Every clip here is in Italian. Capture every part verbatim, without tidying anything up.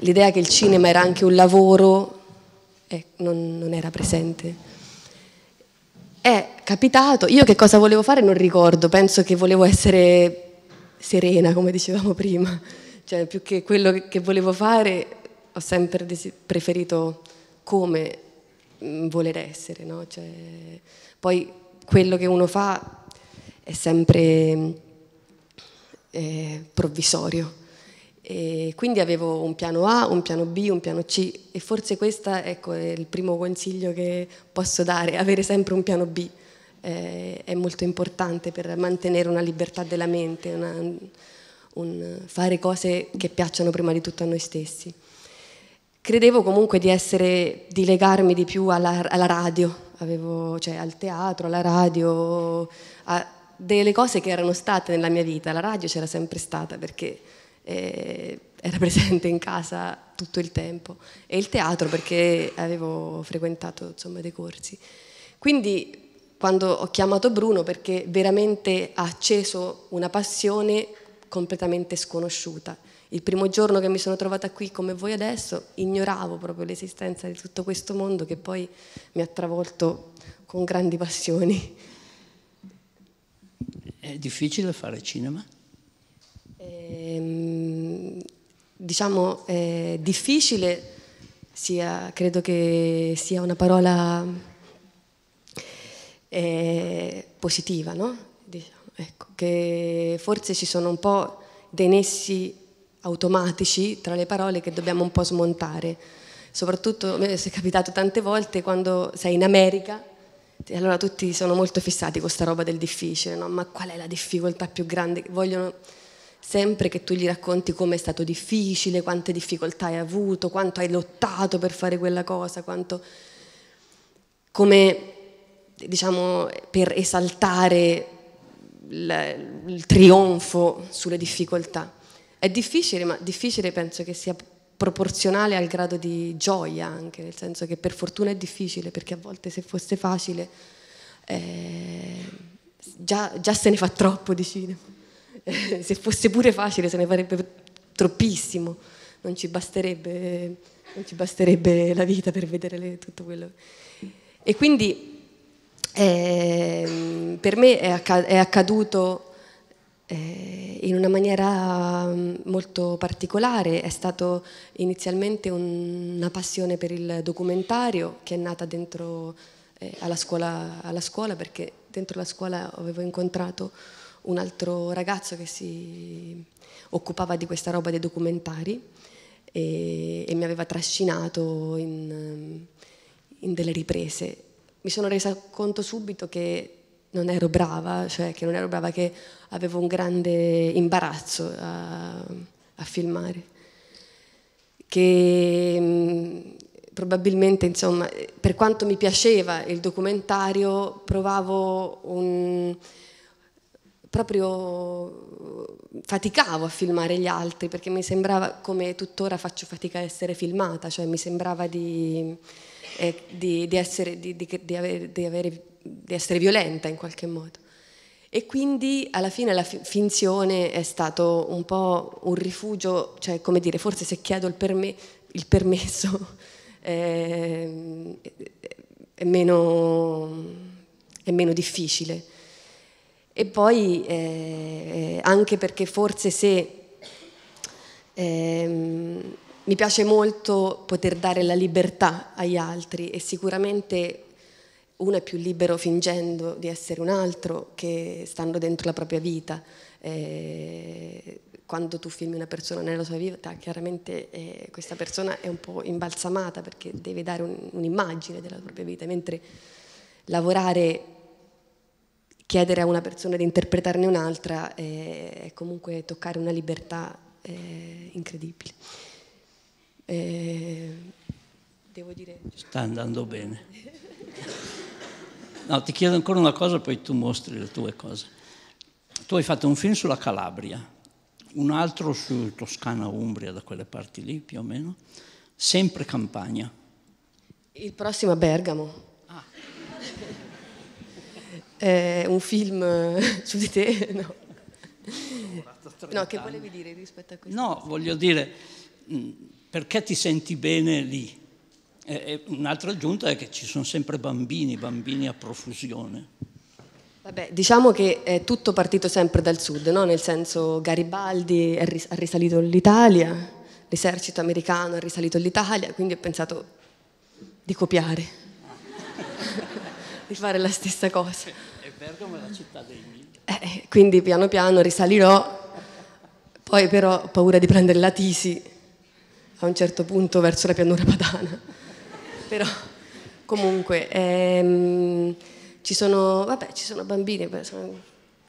L'idea che il cinema era anche un lavoro eh, non, non era presente. È capitato, io che cosa volevo fare non ricordo, penso che volevo essere serena, come dicevamo prima, cioè più che quello che volevo fare ho sempre preferito come voler essere, no? Cioè, poi quello che uno fa è sempre eh, provvisorio. E quindi avevo un piano A, un piano B, un piano C e forse questo ecco, è il primo consiglio che posso dare, avere sempre un piano B eh, è molto importante per mantenere una libertà della mente, una, un, fare cose che piacciono prima di tutto a noi stessi. Credevo comunque di, essere, di legarmi di più alla, alla radio, avevo, cioè, al teatro, alla radio, a delle cose che erano state nella mia vita, la radio c'era sempre stata perché... Eh, era presente in casa tutto il tempo e il teatro perché avevo frequentato insomma, dei corsi, quindi quando ho chiamato Bruno perché veramente ha acceso una passione completamente sconosciuta. Il primo giorno che mi sono trovata qui come voi adesso ignoravo proprio l'esistenza di tutto questo mondo che poi mi ha travolto con grandi passioni. È difficile fare cinema? Diciamo eh, difficile sia, credo che sia una parola eh, positiva, no? Diciamo, ecco, che forse ci sono un po' dei nessi automatici tra le parole che dobbiamo un po' smontare, soprattutto mi è capitato tante volte quando sei in America. Allora tutti sono molto fissati con questa roba del difficile, no? Ma qual è la difficoltà più grande? Vogliono sempre che tu gli racconti come è stato difficile, quante difficoltà hai avuto, quanto hai lottato per fare quella cosa, quanto come diciamo per esaltare il, il trionfo sulle difficoltà. È difficile, ma difficile penso che sia proporzionale al grado di gioia anche, nel senso che per fortuna è difficile, perché a volte se fosse facile eh, già, già se ne fa troppo di cinema. Se fosse pure facile se ne farebbe troppissimo, non ci basterebbe, non ci basterebbe la vita per vedere le, tutto quello. E quindi eh, per me è, acca è accaduto eh, in una maniera molto particolare, è stato inizialmente un, una passione per il documentario che è nata dentro eh, alla, scuola, alla scuola, perché dentro la scuola avevo incontrato un altro ragazzo che si occupava di questa roba dei documentari e, e mi aveva trascinato in, in delle riprese. Mi sono resa conto subito che non ero brava, cioè che non ero brava, che avevo un grande imbarazzo a, a filmare, che probabilmente insomma, per quanto mi piaceva il documentario provavo un... proprio faticavo a filmare gli altri perché mi sembrava, come tuttora faccio fatica a essere filmata, cioè mi sembrava di, eh, di, di, essere, di, di, di, avere, di, avere, di essere violenta in qualche modo. E quindi alla fine la finzione è stato un po' un rifugio, cioè come dire, forse se chiedo il, perme, il permesso eh, è, meno, è meno difficile. E poi eh, anche perché forse se eh, mi piace molto poter dare la libertà agli altri e sicuramente uno è più libero fingendo di essere un altro che stando dentro la propria vita. Eh, quando tu filmi una persona nella sua vita chiaramente eh, questa persona è un po' imbalsamata perché deve dare un'immagine della propria vita, mentre lavorare... chiedere a una persona di interpretarne un'altra è comunque toccare una libertà incredibile. E devo dire... Sta andando bene. No, ti chiedo ancora una cosa, poi tu mostri le tue cose. Tu hai fatto un film sulla Calabria, un altro su Toscana, Umbria, da quelle parti lì più o meno, sempre Campania. Il prossimo a Bergamo. Ah. Eh, un film su di te, no? vent'anni. No, che volevi dire rispetto a questo? No, cosa? Voglio dire, mh, perché ti senti bene lì? Un'altra aggiunta è che ci sono sempre bambini, bambini a profusione. Vabbè, diciamo che è tutto partito sempre dal sud, no? Nel senso, Garibaldi ha risalito l'Italia, l'esercito americano ha risalito l'Italia, quindi ho pensato di copiare, di fare la stessa cosa. E Bergamo è la città dei mille. Eh, quindi piano piano risalirò, poi però ho paura di prendere la tisi a un certo punto verso la pianura padana. Però comunque ehm, ci sono, vabbè, ci sono bambini, sono,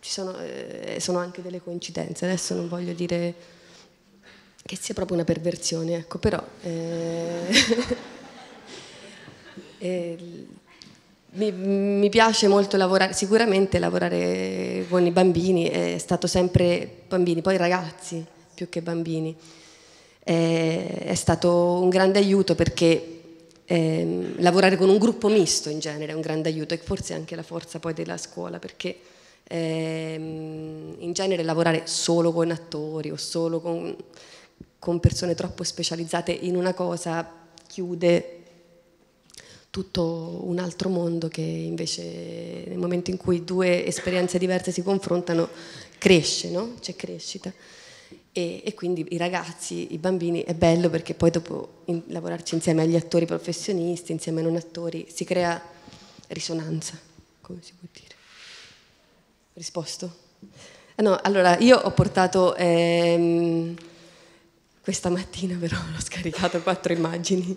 ci sono, eh, sono anche delle coincidenze. Adesso non voglio dire che sia proprio una perversione, ecco, però eh, eh, mi, mi piace molto lavorare, sicuramente lavorare con i bambini, è stato sempre bambini, poi ragazzi più che bambini, eh, è stato un grande aiuto perché Eh, lavorare con un gruppo misto in genere è un grande aiuto e forse anche la forza poi della scuola, perché ehm, in genere lavorare solo con attori o solo con, con persone troppo specializzate in una cosa chiude tutto un altro mondo che invece nel momento in cui due esperienze diverse si confrontano cresce, no? C'è crescita. E, e quindi i ragazzi, i bambini, è bello perché poi dopo in, lavorarci insieme agli attori professionisti, insieme ai non attori, si crea risonanza, come si può dire. Risposto? No, allora io ho portato, ehm, questa mattina però l'ho scaricato, quattro immagini,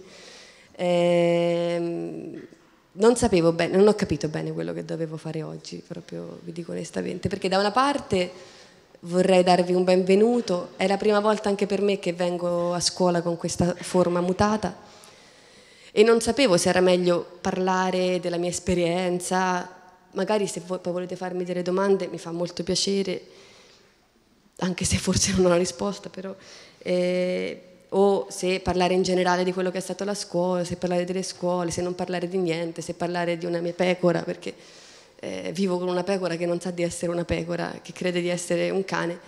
ehm, non sapevo bene, non ho capito bene quello che dovevo fare oggi, proprio vi dico onestamente, perché da una parte... Vorrei darvi un benvenuto, è la prima volta anche per me che vengo a scuola con questa forma mutata e non sapevo se era meglio parlare della mia esperienza, magari se voi poi volete farmi delle domande mi fa molto piacere, anche se forse non ho una risposta però, eh, o se parlare in generale di quello che è stata la scuola, se parlare delle scuole, se non parlare di niente, se parlare di una mia pecora, perché... Eh, vivo con una pecora che non sa di essere una pecora, che crede di essere un cane,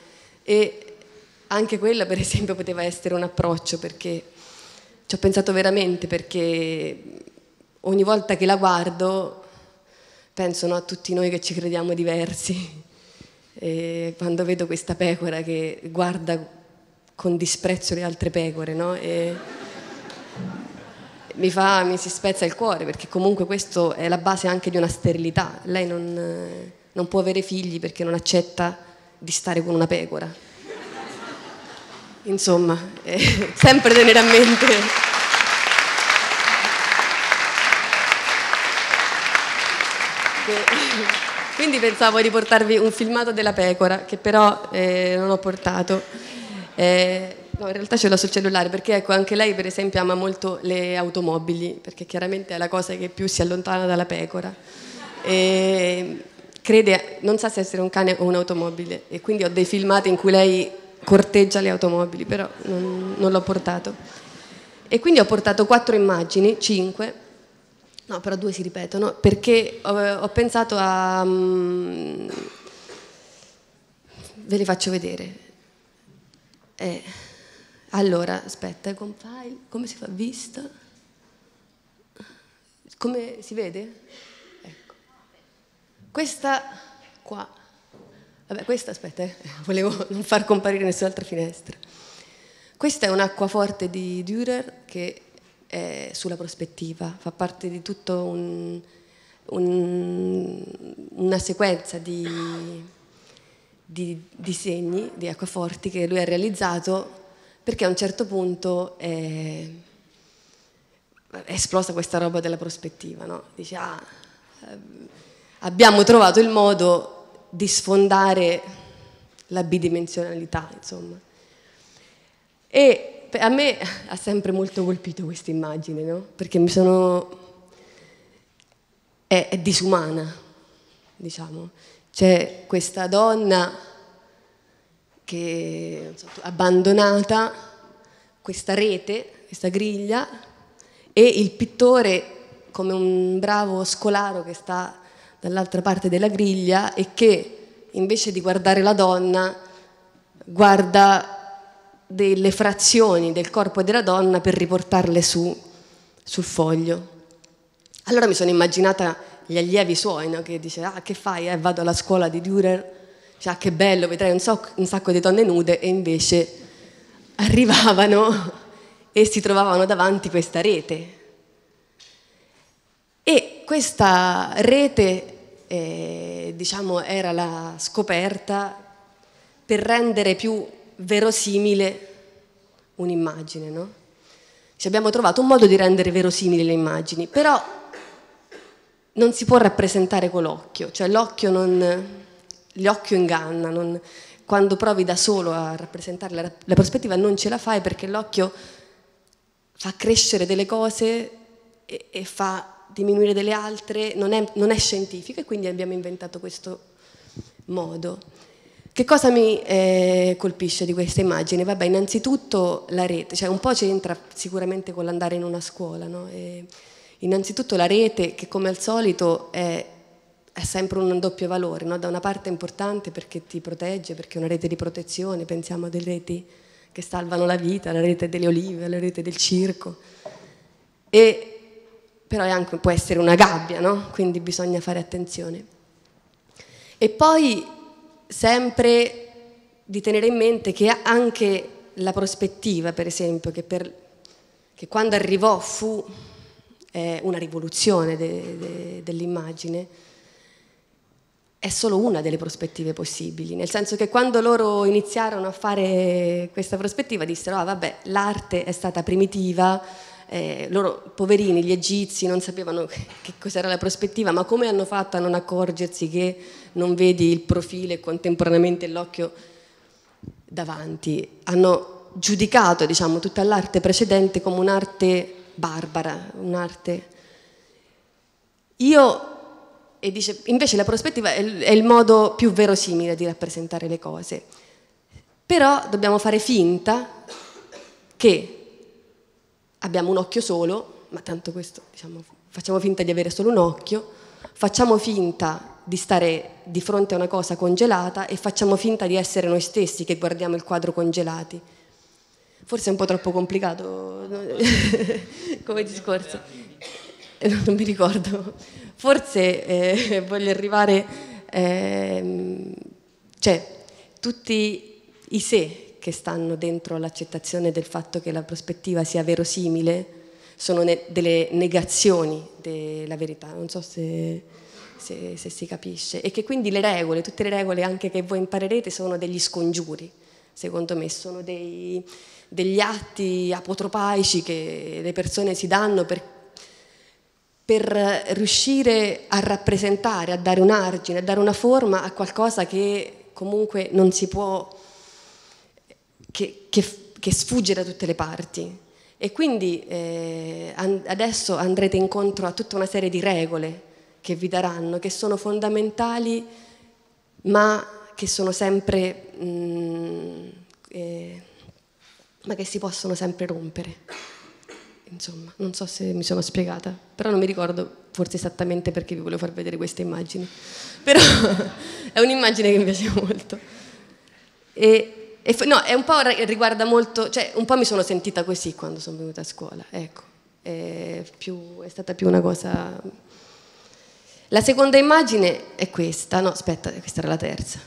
e anche quella per esempio poteva essere un approccio, perché ci ho pensato veramente, perché ogni volta che la guardo penso, no, a tutti noi che ci crediamo diversi e quando vedo questa pecora che guarda con disprezzo le altre pecore, no? E Mi, fa, mi si spezza il cuore, perché comunque questo è la base anche di una sterilità. Lei non, non può avere figli perché non accetta di stare con una pecora. Insomma, eh, sempre tenere a mente. Quindi pensavo di portarvi un filmato della pecora, che però eh, non ho portato. Eh, No, in realtà ce l'ho sul cellulare, perché ecco, anche lei per esempio ama molto le automobili, perché chiaramente è la cosa che più si allontana dalla pecora e crede, non sa se essere un cane o un'automobile, e quindi ho dei filmati in cui lei corteggia le automobili, però non, non l'ho portato. E quindi ho portato quattro immagini, cinque, no però due si ripetono, perché ho, ho pensato a... Um, ve le faccio vedere. Eh, Allora, aspetta, compile, come si fa vista? Come si vede? Ecco. Questa qua. Vabbè, questa, aspetta, eh. Volevo non far comparire nessun'altra finestra. Questa è un acquaforte di Dürer che è sulla prospettiva, fa parte di tutta un, un, una sequenza di, di disegni, di acquaforti che lui ha realizzato, perché a un certo punto è, è esplosa questa roba della prospettiva, no? Dice, ah, abbiamo trovato il modo di sfondare la bidimensionalità, insomma. E a me ha sempre molto colpito questa immagine, no? Perché mi sono... è, è disumana, diciamo. C'è questa donna... che non so, abbandonata, questa rete, questa griglia, e il pittore come un bravo scolaro che sta dall'altra parte della griglia e che invece di guardare la donna guarda delle frazioni del corpo della donna per riportarle su, sul foglio. Allora mi sono immaginata gli allievi suoi, no? Che dice, ah che fai, eh? Vado alla scuola di Dürer, cioè, ah, che bello, vedrai un, so un sacco di donne nude, e invece arrivavano e si trovavano davanti questa rete. E questa rete eh, diciamo era la scoperta per rendere più verosimile un'immagine, no? Cioè, abbiamo trovato un modo di rendere verosimili le immagini, però non si può rappresentare con l'occhio, cioè l'occhio non, l'occhio inganna, non, quando provi da solo a rappresentare la, la prospettiva non ce la fai, perché l'occhio fa crescere delle cose e, e fa diminuire delle altre, non è, non è scientifico, e quindi abbiamo inventato questo modo. Che cosa mi eh, colpisce di questa immagine? Vabbè, innanzitutto la rete, cioè un po' c'entra sicuramente con l'andare in una scuola, no? E innanzitutto la rete, che come al solito è, è sempre un doppio valore, no? Da una parte è importante perché ti protegge, perché è una rete di protezione, pensiamo a delle reti che salvano la vita, la rete delle olive, la rete del circo, e, però è anche, può essere una gabbia, no? Quindi bisogna fare attenzione. E poi sempre di tenere in mente che anche la prospettiva, per esempio, che, per, che quando arrivò fu eh, una rivoluzione de, de, dell'immagine, è solo una delle prospettive possibili, nel senso che quando loro iniziarono a fare questa prospettiva dissero, ah vabbè, l'arte è stata primitiva, eh, loro poverini, gli egizi, non sapevano che cos'era la prospettiva, ma come hanno fatto a non accorgersi che non vedi il profilo e contemporaneamente l'occhio davanti? Hanno giudicato, diciamo, tutta l'arte precedente come un'arte barbara, un'arte... Io, e dice, invece la prospettiva è il modo più verosimile di rappresentare le cose, però dobbiamo fare finta che abbiamo un occhio solo, ma tanto questo, diciamo, facciamo finta di avere solo un occhio, facciamo finta di stare di fronte a una cosa congelata e facciamo finta di essere noi stessi che guardiamo il quadro congelati. Forse è un po' troppo complicato, no? Come discorso. Non mi ricordo. Forse eh, voglio arrivare... Eh, cioè, tutti i sé che stanno dentro l'accettazione del fatto che la prospettiva sia verosimile sono ne delle negazioni della verità, non so se, se, se si capisce, e che quindi le regole, tutte le regole anche che voi imparerete sono degli scongiuri, secondo me sono dei, degli atti apotropaici che le persone si danno per, per riuscire a rappresentare, a dare un argine, a dare una forma a qualcosa che comunque non si può... Che, che, che sfugge da tutte le parti, e quindi eh, an adesso andrete incontro a tutta una serie di regole che vi daranno, che sono fondamentali ma che sono sempre mh, eh, ma che si possono sempre rompere, insomma, non so se mi sono spiegata, però non mi ricordo forse esattamente perché vi volevo far vedere queste immagini, però è un'immagine che mi piace molto. E E no, è un po' riguarda molto, cioè un po' mi sono sentita così quando sono venuta a scuola, ecco, è, più, è stata più una cosa... La seconda immagine è questa, no aspetta, questa era la terza,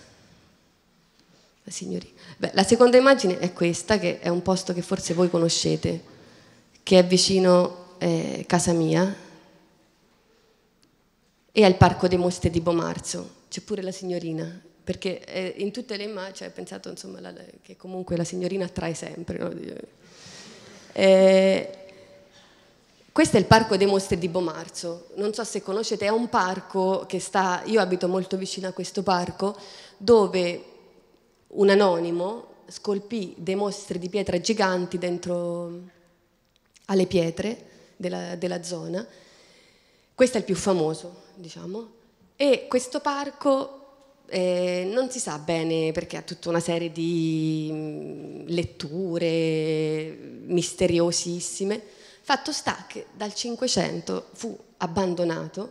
la signorina. Beh, la seconda immagine è questa, che è un posto che forse voi conoscete, che è vicino eh, casa mia, e al Parco dei Mostri di Bomarzo, c'è pure la signorina. Perché in tutte le immagini, cioè, ho pensato insomma, la, che comunque la signorina attrae sempre. No? Eh, questo è il Parco dei Mostri di Bomarzo, non so se conoscete, è un parco che sta, io abito molto vicino a questo parco, dove un anonimo scolpì dei mostri di pietra giganti dentro alle pietre della, della zona. Questo è il più famoso, diciamo, e questo parco... Eh, non si sa bene perché ha tutta una serie di letture misteriosissime. Fatto sta che dal Cinquecento fu abbandonato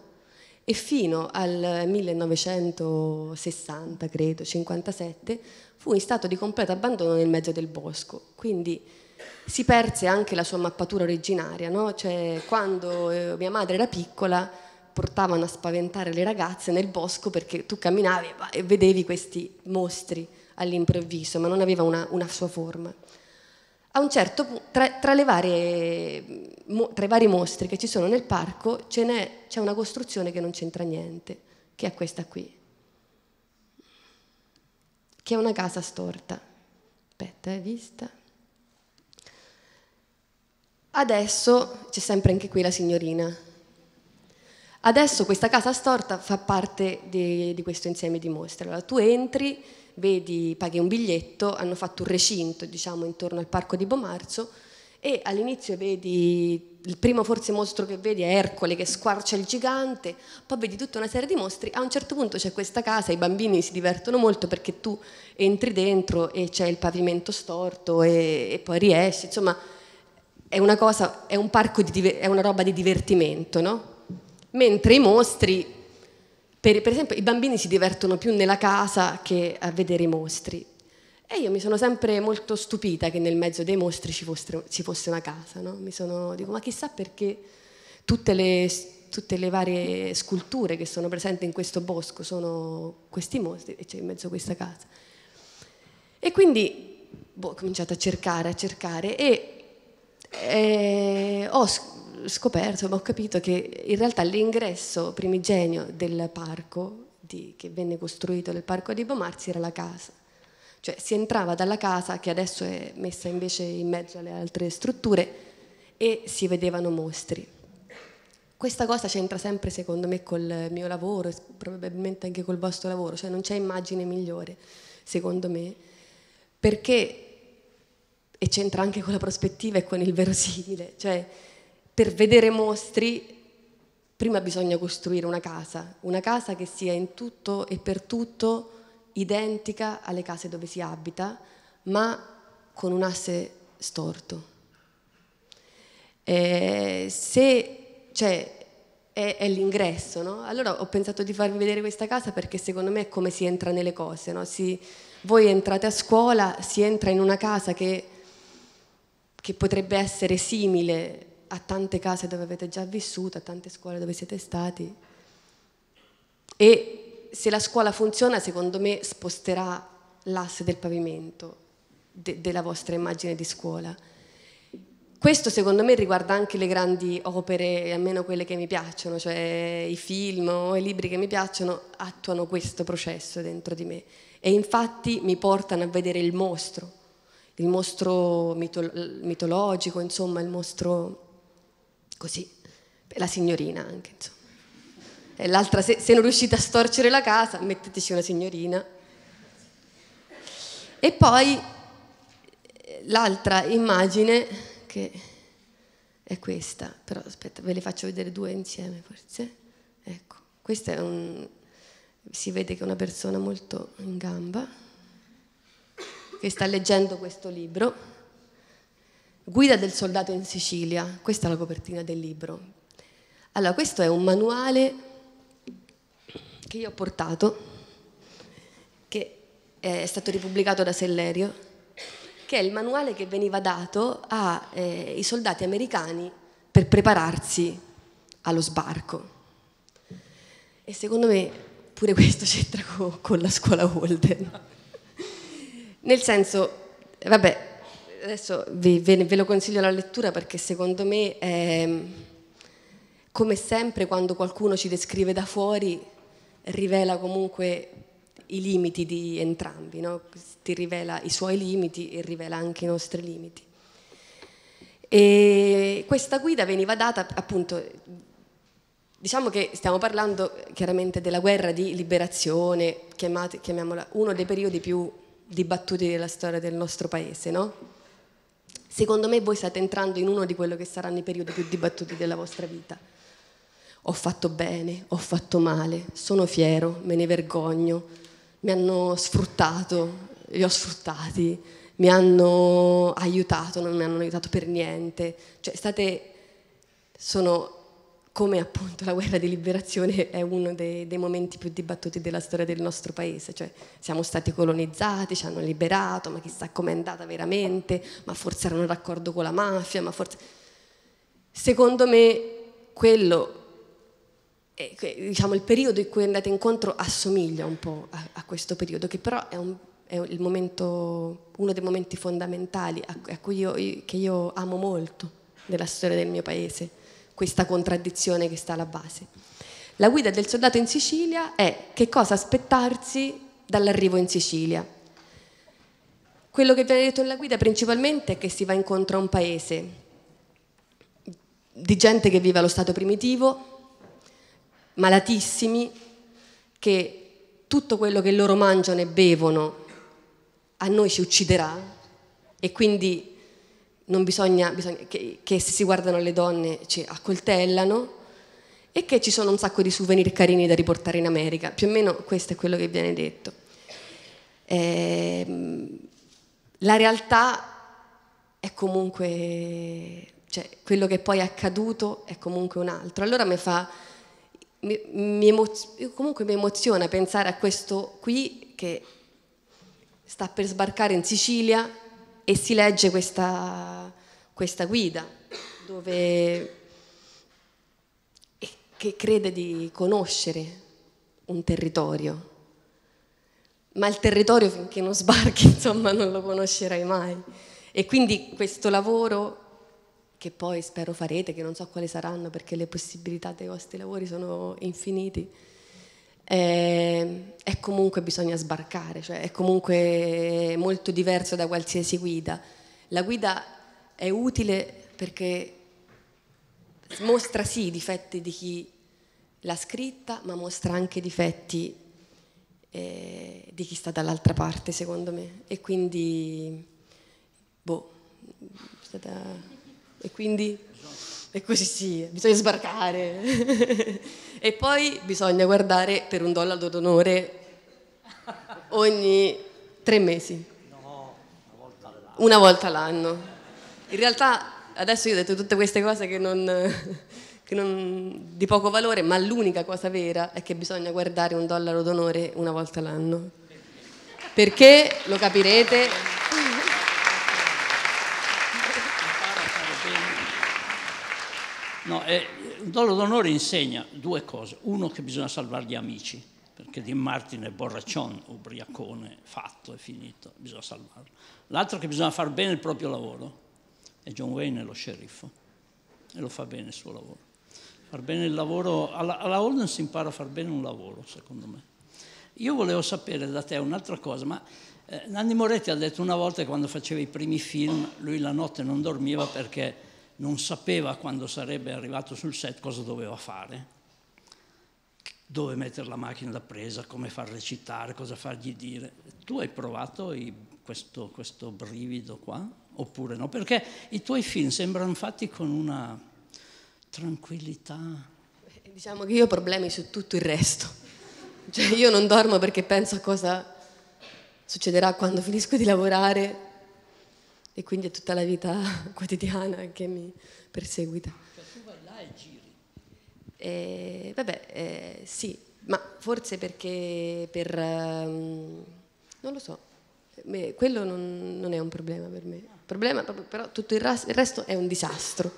e fino al millenovecentosessanta, credo, cinquantasette, fu in stato di completo abbandono nel mezzo del bosco, quindi si perse anche la sua mappatura originaria, no? Cioè, quando eh, mia madre era piccola portavano a spaventare le ragazze nel bosco perché tu camminavi e vedevi questi mostri all'improvviso, ma non aveva una, una sua forma. A un certo punto, tra, tra, le varie, tra i vari mostri che ci sono nel parco, c'è una costruzione che non c'entra niente, che è questa qui, che è una casa storta. Aspetta, è vista. Adesso c'è sempre anche qui la signorina. Adesso questa casa storta fa parte di, di questo insieme di mostri. Allora, tu entri, vedi, paghi un biglietto, hanno fatto un recinto, diciamo, intorno al parco di Bomarzo, e all'inizio vedi, il primo forse mostro che vedi è Ercole che squarcia il gigante, poi vedi tutta una serie di mostri, a un certo punto c'è questa casa, i bambini si divertono molto perché tu entri dentro e c'è il pavimento storto e, e poi riesci, insomma è una cosa, è un parco, di, è una roba di divertimento, no? Mentre i mostri, Per, per esempio, i bambini si divertono più nella casa che a vedere i mostri. E io mi sono sempre molto stupita che nel mezzo dei mostri ci fosse, ci fosse una casa, no? Mi sono, dico, ma chissà perché tutte le, tutte le varie sculture che sono presenti in questo bosco sono questi mostri e c'è in mezzo questa casa. E quindi boh, ho cominciato a cercare, a cercare e eh, ho scoperto, ma ho capito che in realtà l'ingresso primigenio del parco di, che venne costruito nel parco di Bomarzi era la casa, cioè si entrava dalla casa che adesso è messa invece in mezzo alle altre strutture e si vedevano mostri. Questa cosa c'entra sempre secondo me col mio lavoro e probabilmente anche col vostro lavoro, cioè non c'è immagine migliore secondo me, perché, e c'entra anche con la prospettiva e con il verosimile, cioè per vedere mostri prima bisogna costruire una casa, una casa che sia in tutto e per tutto identica alle case dove si abita, ma con un asse storto. Eh, se, cioè, è, è l'ingresso, no? Allora ho pensato di farvi vedere questa casa perché secondo me è come si entra nelle cose, no? Si, voi entrate a scuola, si entra in una casa che, che potrebbe essere simile a tante case dove avete già vissuto, a tante scuole dove siete stati, e se la scuola funziona secondo me sposterà l'asse del pavimento de della vostra immagine di scuola. Questo secondo me riguarda anche le grandi opere, almeno quelle che mi piacciono, cioè i film o i libri che mi piacciono attuano questo processo dentro di me e infatti mi portano a vedere il mostro, il mostro mitolo mitologico, insomma il mostro così, la signorina anche, insomma. Se, se non riuscite a storcere la casa, metteteci una signorina. E poi l'altra immagine che è questa, però aspetta, ve le faccio vedere due insieme forse. Ecco, questa è un, si vede che è una persona molto in gamba, che sta leggendo questo libro, Guida del soldato in Sicilia, questa è la copertina del libro. Allora, questo è un manuale che io ho portato, che è stato ripubblicato da Sellerio, che è il manuale che veniva dato ai eh, soldati americani per prepararsi allo sbarco. E secondo me pure questo c'entra co con la scuola Holden. Nel senso, vabbè, adesso vi, ve, ve lo consiglio la lettura perché secondo me è, come sempre quando qualcuno ci descrive da fuori rivela comunque i limiti di entrambi, no? Ti rivela i suoi limiti e rivela anche i nostri limiti. E questa guida veniva data appunto, diciamo che stiamo parlando chiaramente della guerra di liberazione, chiamate, chiamiamola uno dei periodi più dibattuti della storia del nostro paese, no? Secondo me voi state entrando in uno di quello che saranno i periodi più dibattuti della vostra vita. Ho fatto bene, ho fatto male, sono fiero, me ne vergogno, mi hanno sfruttato, li ho sfruttati, mi hanno aiutato, non mi hanno aiutato per niente. Cioè state, sono come appunto la guerra di liberazione è uno dei, dei momenti più dibattuti della storia del nostro paese, cioè siamo stati colonizzati, ci hanno liberato, ma chissà com'è andata veramente, ma forse erano d'accordo con la mafia, ma forse... Secondo me quello, è, diciamo, il periodo in cui andate incontro assomiglia un po' a, a questo periodo, che però è un... è il momento, uno dei momenti fondamentali a cui io, che io amo molto della storia del mio paese, questa contraddizione che sta alla base. La guida del soldato in Sicilia è che cosa aspettarsi dall'arrivo in Sicilia. Quello che viene detto nella guida principalmente è che si va incontro a un paese di gente che vive allo stato primitivo, malatissimi, che tutto quello che loro mangiano e bevono a noi ci ucciderà, e quindi non bisogna, bisogna che, che se si guardano le donne ci accoltellano, e che ci sono un sacco di souvenir carini da riportare in America. Più o meno questo è quello che viene detto. Eh, la realtà è comunque, cioè quello che poi è accaduto è comunque un altro. Allora mi fa, mi, mi emozio, comunque mi emoziona pensare a questo qui che sta per sbarcare in Sicilia e si legge questa, questa guida dove, che crede di conoscere un territorio, ma il territorio finché non sbarchi, insomma, non lo conoscerai mai. E quindi questo lavoro che poi spero farete, che non so quali saranno perché le possibilità dei vostri lavori sono infiniti, è comunque, bisogna sbarcare, cioè è comunque molto diverso da qualsiasi guida. La guida è utile perché mostra sì i difetti di chi l'ha scritta, ma mostra anche i difetti eh, di chi sta dall'altra parte, secondo me. E quindi boh, è stata... e quindi e così sì, bisogna sbarcare e poi bisogna guardare per un dollaro d'onore ogni tre mesi, no, una volta all'anno. In realtà adesso io ho detto tutte queste cose che non, che non di poco valore, ma l'unica cosa vera è che bisogna guardare un dollaro d'onore una volta all'anno, perché lo capirete. No, eh, il dollaro d'onore insegna due cose. Uno, che bisogna salvare gli amici, perché Dean Martin è borraccione, ubriacone, fatto, è finito, bisogna salvarlo. L'altro, che bisogna far bene il proprio lavoro, e John Wayne è lo sceriffo, e lo fa bene il suo lavoro. Far bene il lavoro, alla, alla Holden si impara a far bene un lavoro, secondo me. Io volevo sapere da te un'altra cosa, ma eh, Nanni Moretti ha detto una volta che quando faceva i primi film, lui la notte non dormiva perché... non sapeva quando sarebbe arrivato sul set cosa doveva fare, dove mettere la macchina da presa, come far recitare, cosa fargli dire. Tu hai provato i, questo, questo brivido qua, oppure no? Perché i tuoi film sembrano fatti con una tranquillità. Diciamo che io ho problemi su tutto il resto. Cioè io non dormo perché penso a cosa succederà quando finisco di lavorare, e quindi è tutta la vita quotidiana che mi perseguita. Cioè tu vai là e giri? Eh, vabbè, eh, sì, ma forse perché per... Um, non lo so, me, quello non, non è un problema per me. Il problema proprio, però tutto il, il resto è un disastro.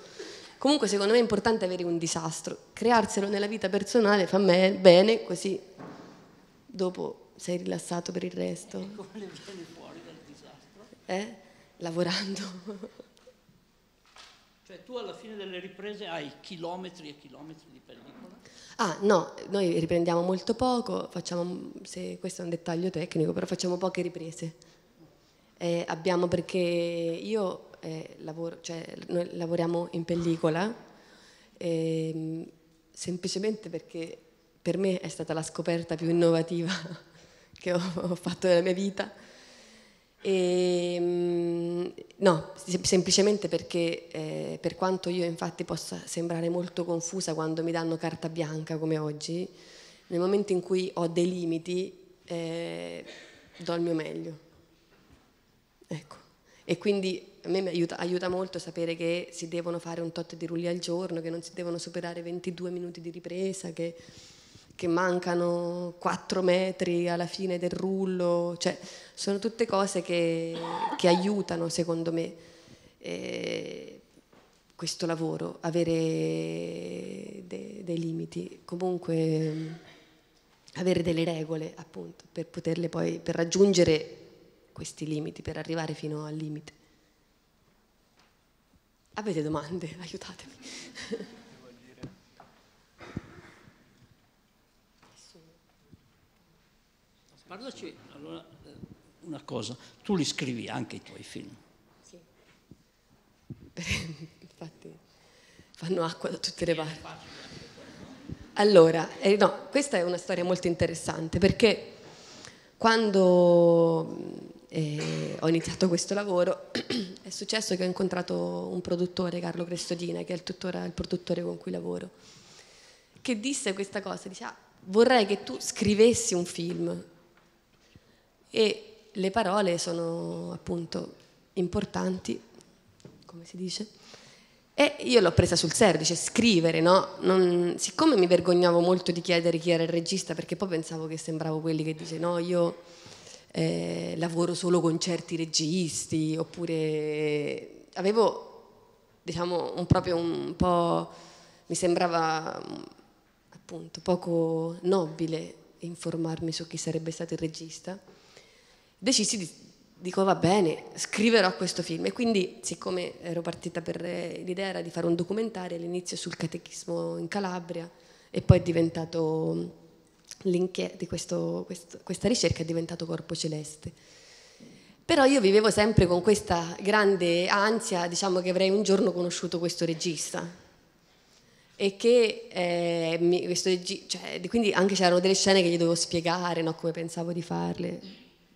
Comunque secondo me è importante avere un disastro, crearselo nella vita personale fa me bene, così dopo sei rilassato per il resto. E come ne viene fuori dal disastro? Eh? Lavorando. Cioè tu alla fine delle riprese hai chilometri e chilometri di pellicola? Ah no, noi riprendiamo molto poco, facciamo, se questo è un dettaglio tecnico, però facciamo poche riprese. Eh, abbiamo, perché io eh, lavoro, cioè noi lavoriamo in pellicola eh, semplicemente perché per me è stata la scoperta più innovativa che ho, ho fatto nella mia vita. E, no, semplicemente perché eh, per quanto io infatti possa sembrare molto confusa quando mi danno carta bianca come oggi, nel momento in cui ho dei limiti eh, do il mio meglio, ecco. E quindi a me aiuta, aiuta molto sapere che si devono fare un tot di rulli al giorno, che non si devono superare ventidue minuti di ripresa, che, che mancano quattro metri alla fine del rullo, cioè sono tutte cose che, che aiutano secondo me eh, questo lavoro, avere de, dei limiti, comunque avere delle regole appunto per poterle poi, per raggiungere questi limiti, per arrivare fino al limite. Avete domande? Aiutatemi. Parlaci allora una cosa, tu li scrivi anche i tuoi film? Sì. Infatti fanno acqua da tutte le parti. Allora, eh, no, questa è una storia molto interessante perché quando eh, ho iniziato questo lavoro è successo che ho incontrato un produttore, Carlo Crestodina, che è tuttora il produttore con cui lavoro, che disse questa cosa, dice, ah, vorrei che tu scrivessi un film, e le parole sono appunto importanti, come si dice, e io l'ho presa sul serio, dice scrivere, no? Non, siccome mi vergognavo molto di chiedere chi era il regista, perché poi pensavo che sembravo quelli che dice no, io eh, lavoro solo con certi registi, oppure avevo diciamo un proprio un po', mi sembrava appunto poco nobile informarmi su chi sarebbe stato il regista. Decisi di dico va bene, scriverò questo film, e quindi siccome ero partita per l'idea era di fare un documentario all'inizio sul catechismo in Calabria, e poi è diventato l'inchiesta di questo, questo, questa ricerca è diventato Corpo Celeste, però io vivevo sempre con questa grande ansia, diciamo che avrei un giorno conosciuto questo regista e che eh, mi, questo, cioè, quindi anche c'erano delle scene che gli dovevo spiegare, no, come pensavo di farle,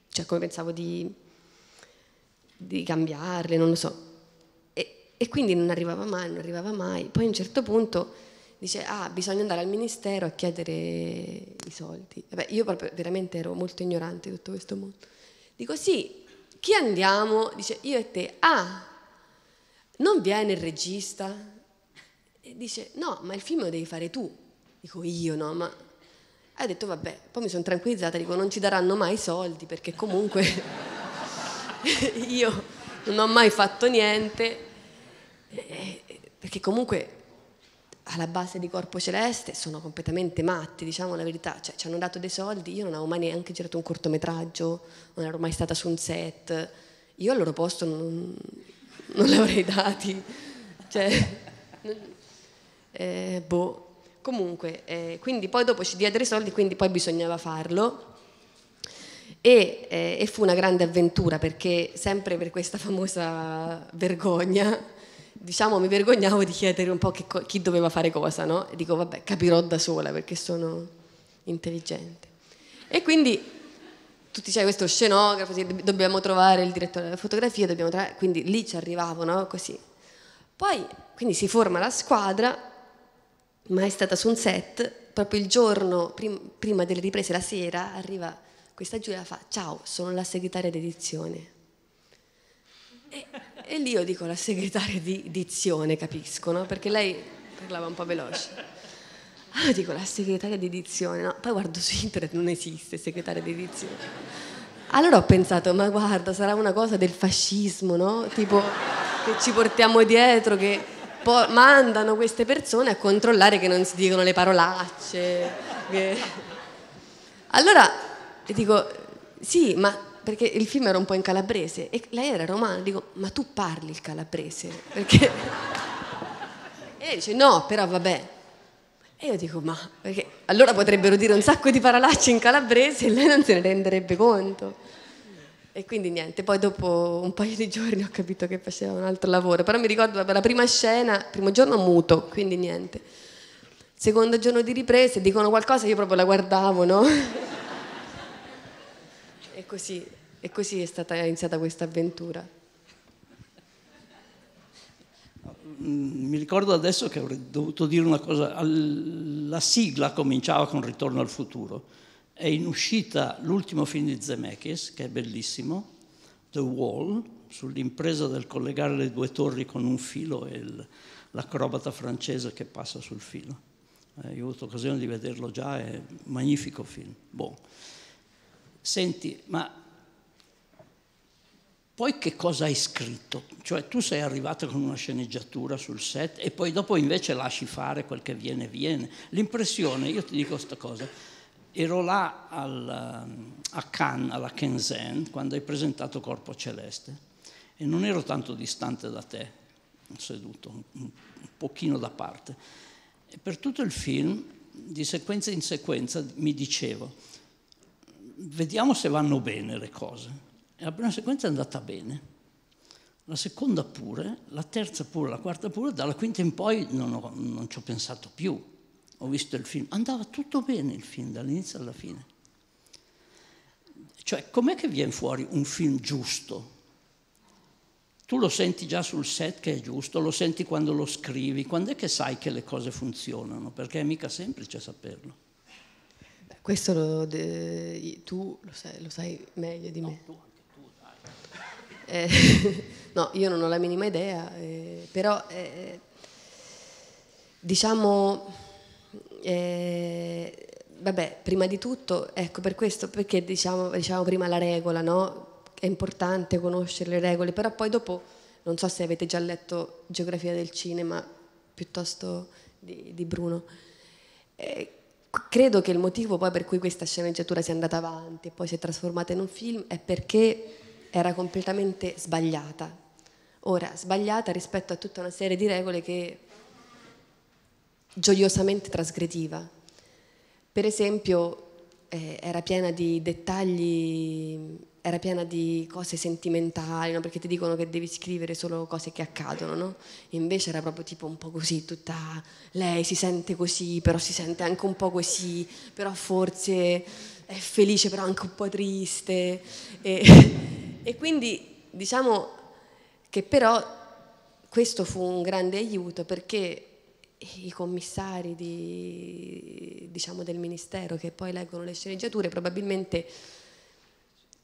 cioè come pensavo di di cambiarle, non lo so, e, e quindi non arrivava mai, non arrivava mai, poi a un certo punto dice ah bisogna andare al ministero a chiedere i soldi. Vabbè, io proprio veramente ero molto ignorante di tutto questo mondo, dico sì, chi andiamo? Dice io e te. Ah, non viene il regista? E dice no, ma il film lo devi fare tu. Dico io no, ma ha detto vabbè, poi mi sono tranquillizzata, dico non ci daranno mai soldi perché comunque io non ho mai fatto niente, eh, perché comunque alla base di Corpo Celeste sono completamente matti, diciamo la verità, cioè, ci hanno dato dei soldi, io non avevo mai neanche girato un cortometraggio, non ero mai stata su un set, io al loro posto non, non li avrei dati, cioè, eh, boh. Comunque, eh, quindi poi dopo ci diedero i soldi, quindi poi bisognava farlo. E, eh, e fu una grande avventura perché sempre per questa famosa vergogna, diciamo mi vergognavo di chiedere un po' che chi doveva fare cosa, no? E dico vabbè, capirò da sola perché sono intelligente. E quindi tu dicevi questo scenografo, dobbiamo trovare il direttore della fotografia, dobbiamo trovare, quindi lì ci arrivavo, no? Così. Poi quindi si forma la squadra, ma è stata su un set, proprio il giorno prim prima delle riprese, la sera, arriva questa Giulia, fa ciao, sono la segretaria d'edizione, e, e lì io dico la segretaria di edizione, capisco, no? Perché lei parlava un po' veloce, allora dico la segretaria di edizione, no? Poi guardo su internet, non esiste segretaria di edizione, allora ho pensato ma guarda, sarà una cosa del fascismo, no? Tipo che ci portiamo dietro, che mandano queste persone a controllare che non si dicono le parolacce, che... allora e dico, sì, ma perché il film era un po' in calabrese e lei era romana, dico, ma tu parli il calabrese? Perché... E lei dice, no, però vabbè. E io dico, ma, perché allora potrebbero dire un sacco di parolacce in calabrese e lei non se ne renderebbe conto. E quindi niente, poi dopo un paio di giorni ho capito che faceva un altro lavoro, però mi ricordo la prima scena, primo giorno muto, quindi niente. Secondo giorno di riprese, dicono qualcosa, io proprio la guardavo, no? E così, e così è stata iniziata questa avventura. Mi ricordo adesso che avrei dovuto dire una cosa. La sigla cominciava con Ritorno al futuro. È in uscita l'ultimo film di Zemeckis, che è bellissimo, The Wall, sull'impresa del collegare le due torri con un filo e l'acrobata francese che passa sul filo. Eh, io ho avuto occasione di vederlo già, è un magnifico film. Boh. Senti, ma poi che cosa hai scritto? Cioè tu sei arrivato con una sceneggiatura sul set e poi dopo invece lasci fare quel che viene, viene. L'impressione, io ti dico questa cosa, ero là al, a Cannes, alla Kenzen, quando hai presentato Corpo Celeste e non ero tanto distante da te, seduto, un, un pochino da parte. E per tutto il film, di sequenza in sequenza, mi dicevo, vediamo se vanno bene le cose. E la prima sequenza è andata bene, la seconda pure, la terza pure, la quarta pure, dalla quinta in poi non, ho, non ci ho pensato più, ho visto il film, andava tutto bene il film dall'inizio alla fine. Cioè com'è che viene fuori un film giusto? Tu lo senti già sul set che è giusto, lo senti quando lo scrivi, quando è che sai che le cose funzionano? Perché è mica semplice saperlo. Beh, questo lo de... tu lo sai, lo sai meglio di no, me. Tu. Eh, no, io non ho la minima idea, eh, però eh, diciamo, eh, vabbè, prima di tutto, ecco per questo, perché diciamo, diciamo prima la regola, no? È importante conoscere le regole, però poi dopo, non so se avete già letto Geografia del cinema, piuttosto di, di Bruno, eh, credo che il motivo poi per cui questa sceneggiatura sia andata avanti e poi si è trasformata in un film è perché era completamente sbagliata, ora sbagliata rispetto a tutta una serie di regole che gioiosamente trasgrediva. Per esempio eh, era piena di dettagli, era piena di cose sentimentali, no? Perché ti dicono che devi scrivere solo cose che accadono, no? Invece era proprio tipo un po' così, tutta lei si sente così, però si sente anche un po' così, però forse è felice però anche un po' triste e... E quindi diciamo che però questo fu un grande aiuto perché i commissari di, diciamo, del ministero che poi leggono le sceneggiature probabilmente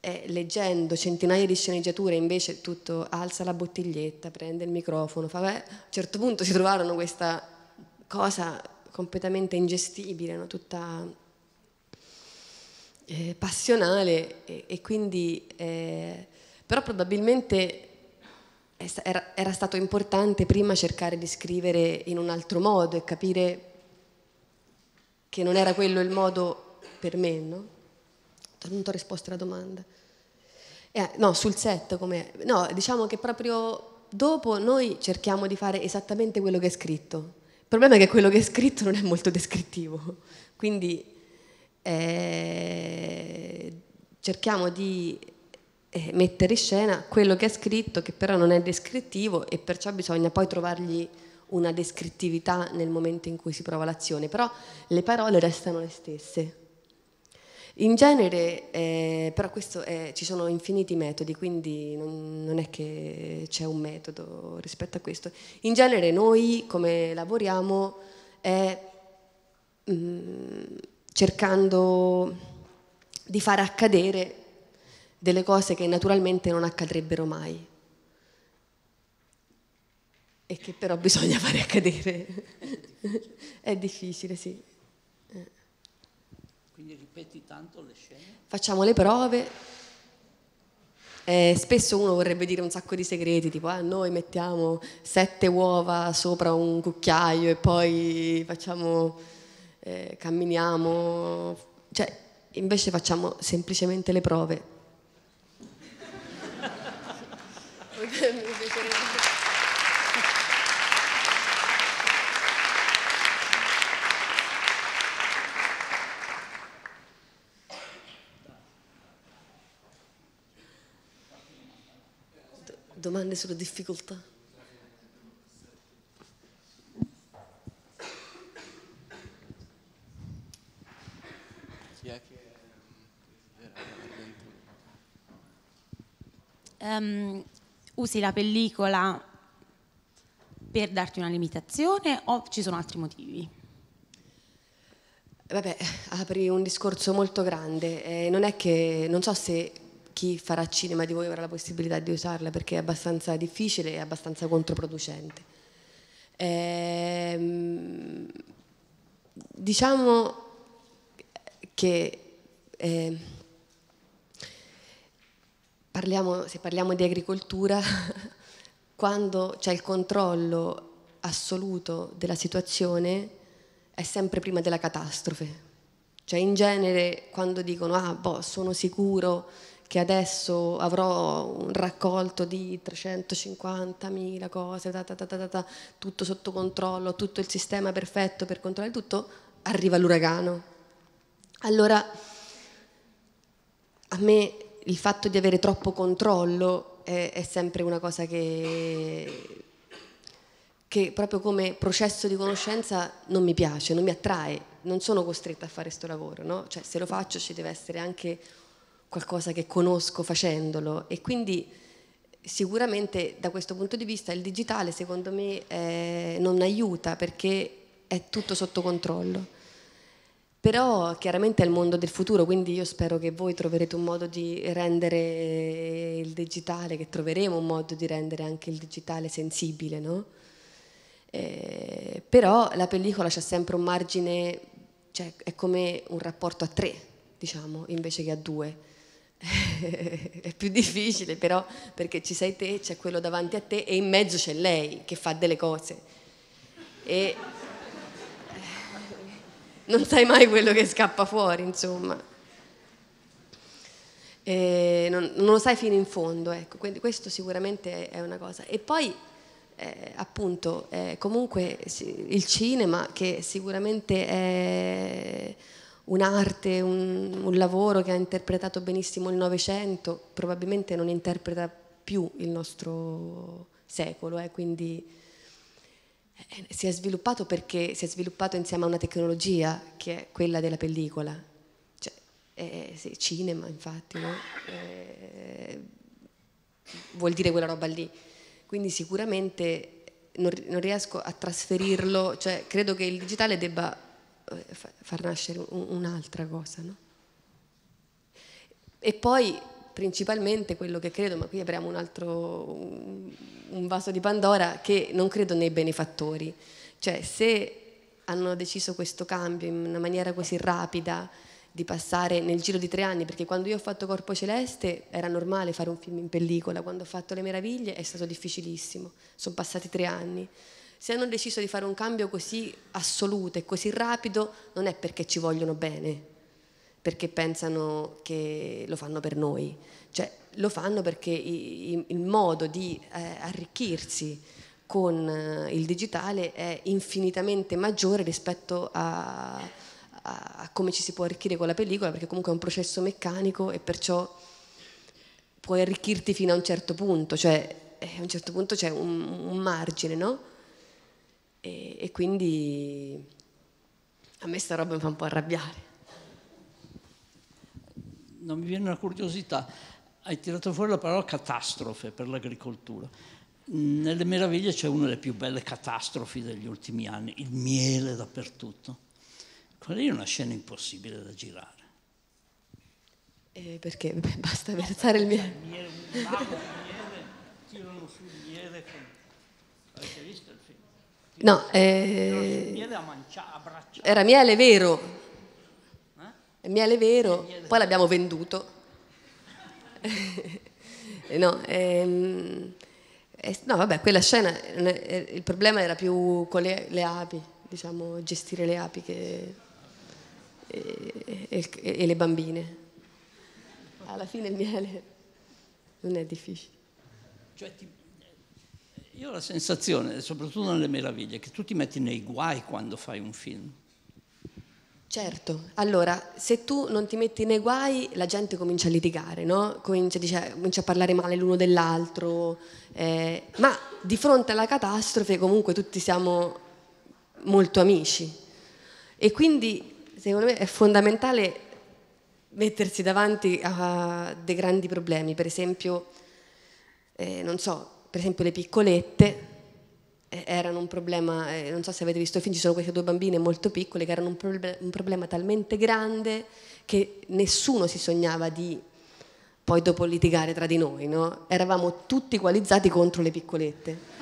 eh, leggendo centinaia di sceneggiature invece tutto alza la bottiglietta, prende il microfono, fa, beh, a un certo punto si trovarono questa cosa completamente ingestibile, no? Tutta... Eh, passionale e, e quindi eh, però probabilmente era, era stato importante prima cercare di scrivere in un altro modo e capire che non era quello il modo per me, no? Non ti ho risposto alla domanda. Eh, no, sul set com'è? No, diciamo che proprio dopo noi cerchiamo di fare esattamente quello che è scritto. Il problema è che quello che è scritto non è molto descrittivo, quindi Eh, cerchiamo di eh, mettere in scena quello che è scritto, che però non è descrittivo e perciò bisogna poi trovargli una descrittività nel momento in cui si prova l'azione, però le parole restano le stesse. In genere, eh, però questo è, ci sono infiniti metodi, quindi non, non è che c'è un metodo rispetto a questo. In genere noi come lavoriamo è... Mm, cercando di far accadere delle cose che naturalmente non accadrebbero mai e che però bisogna fare accadere. È difficile, sì. Quindi ripeti tanto le scene? Facciamo le prove. Eh, spesso uno vorrebbe dire un sacco di segreti, tipo ah, noi mettiamo sette uova sopra un cucchiaio e poi facciamo... Eh, camminiamo, cioè invece facciamo semplicemente le prove. D- domande sulle difficoltà? Um, usi la pellicola per darti una limitazione o ci sono altri motivi? Vabbè, apri un discorso molto grande, eh, non è che, non so se chi farà cinema di voi avrà la possibilità di usarla, perché è abbastanza difficile e abbastanza controproducente. Ehm, diciamo che eh, parliamo, se parliamo di agricoltura, quando c'è il controllo assoluto della situazione è sempre prima della catastrofe. Cioè, in genere quando dicono ah boh, sono sicuro che adesso avrò un raccolto di trecentocinquantamila cose, ta, ta, ta, ta, ta, tutto sotto controllo, tutto il sistema perfetto per controllare tutto, arriva l'uragano. Allora, a me il fatto di avere troppo controllo è, è sempre una cosa che, che proprio come processo di conoscenza non mi piace, non mi attrae. Non sono costretta a fare questo lavoro, no? Cioè, se lo faccio ci deve essere anche qualcosa che conosco facendolo, e quindi sicuramente da questo punto di vista il digitale secondo me eh, non aiuta, perché è tutto sotto controllo. Però chiaramente è il mondo del futuro, quindi io spero che voi troverete un modo di rendere il digitale, che troveremo un modo di rendere anche il digitale sensibile, no? Eh, però la pellicola c'ha sempre un margine, cioè è come un rapporto a tre, diciamo, invece che a due. È più difficile, però, perché ci sei te, c'è quello davanti a te e in mezzo c'è lei che fa delle cose e non sai mai quello che scappa fuori, insomma, e non, non lo sai fino in fondo, ecco. Questo sicuramente è una cosa. E poi Eh, appunto eh, comunque il cinema, che sicuramente è un'arte, un, un lavoro che ha interpretato benissimo il Novecento, probabilmente non interpreta più il nostro secolo, eh, quindi eh, si è sviluppato perché si è sviluppato insieme a una tecnologia che è quella della pellicola, cioè, eh, sì, cinema infatti, no? eh, vuol dire quella roba lì. Quindi sicuramente non, non riesco a trasferirlo, cioè credo che il digitale debba far nascere un'altra cosa, no? E poi principalmente quello che credo, ma qui apriamo un altro un, un vaso di Pandora, che non credo nei benefattori. Cioè, se hanno deciso questo cambio in una maniera così rapida di passare nel giro di tre anni, perché quando io ho fatto Corpo Celeste era normale fare un film in pellicola, quando ho fatto Le Meraviglie è stato difficilissimo, sono passati tre anni. Se hanno deciso di fare un cambio così assoluto e così rapido, non è perché ci vogliono bene, perché pensano che lo fanno per noi, cioè lo fanno perché il modo di arricchirsi con il digitale è infinitamente maggiore rispetto a a come ci si può arricchire con la pellicola, perché comunque è un processo meccanico e perciò puoi arricchirti fino a un certo punto, cioè a un certo punto c'è un, un margine, no? E, e quindi a me sta roba mi fa un po' arrabbiare. Non mi viene una curiosità, hai tirato fuori la parola catastrofe per l'agricoltura. Nelle Meraviglie c'è una delle più belle catastrofi degli ultimi anni, il miele dappertutto. Qual è una scena impossibile da girare? Eh, perché beh, basta versare il miele. Il miele, un lago, miele, tirano sul miele. Avete visto il film? Tirano no, eh, sul miele a, mancia, a bracciare. Era miele vero. Eh? Miele vero, miele poi vero. L'abbiamo venduto. No, ehm, eh, no, vabbè, quella scena, eh, il problema era più con le, le api, diciamo, gestire le api che... E, e, e le bambine. Alla fine il miele non è difficile. Cioè, ti, io ho la sensazione, soprattutto nelle Meraviglie, che tu ti metti nei guai quando fai un film. Certo, allora se tu non ti metti nei guai la gente comincia a litigare, no? Comincia, dice, comincia a parlare male l'uno dell'altro, eh, ma di fronte alla catastrofe comunque tutti siamo molto amici, e quindi secondo me è fondamentale mettersi davanti a dei grandi problemi, per esempio, eh, non so, per esempio le piccolette eh, erano un problema, eh, non so se avete visto il film, ci sono queste due bambine molto piccole che erano un, proble- un problema talmente grande che nessuno si sognava di poi dopo litigare tra di noi, no? Eravamo tutti coalizzati contro le piccolette.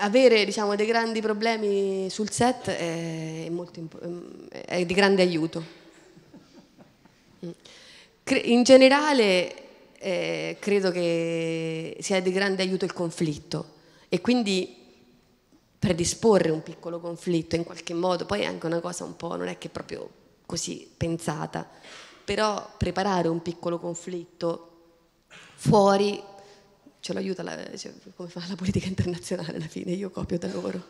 Avere, diciamo, dei grandi problemi sul set è, molto è di grande aiuto. In generale eh, credo che sia di grande aiuto il conflitto, e quindi predisporre un piccolo conflitto in qualche modo, poi è anche una cosa un po', non è che è proprio così pensata, però preparare un piccolo conflitto fuori ce lo aiuta, la, cioè, come fa la politica internazionale alla fine, io copio da loro,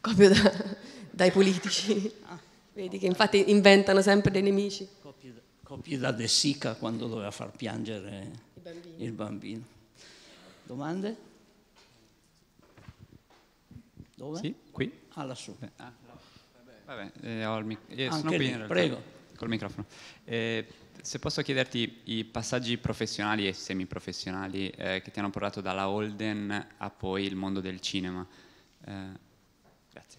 copio da, dai politici, vedi che infatti inventano sempre dei nemici. Copio da, copio da De Sica quando doveva far piangere il bambino. Il bambino. Domande? Dove? Sì, qui. Ah, lassù. Ah, no. Vabbè, eh, ho il eh, sono qui lì, in realtà. Prego. Col microfono. Eh, se posso chiederti i passaggi professionali e semiprofessionali eh, che ti hanno portato dalla Holden a poi il mondo del cinema. Eh, grazie.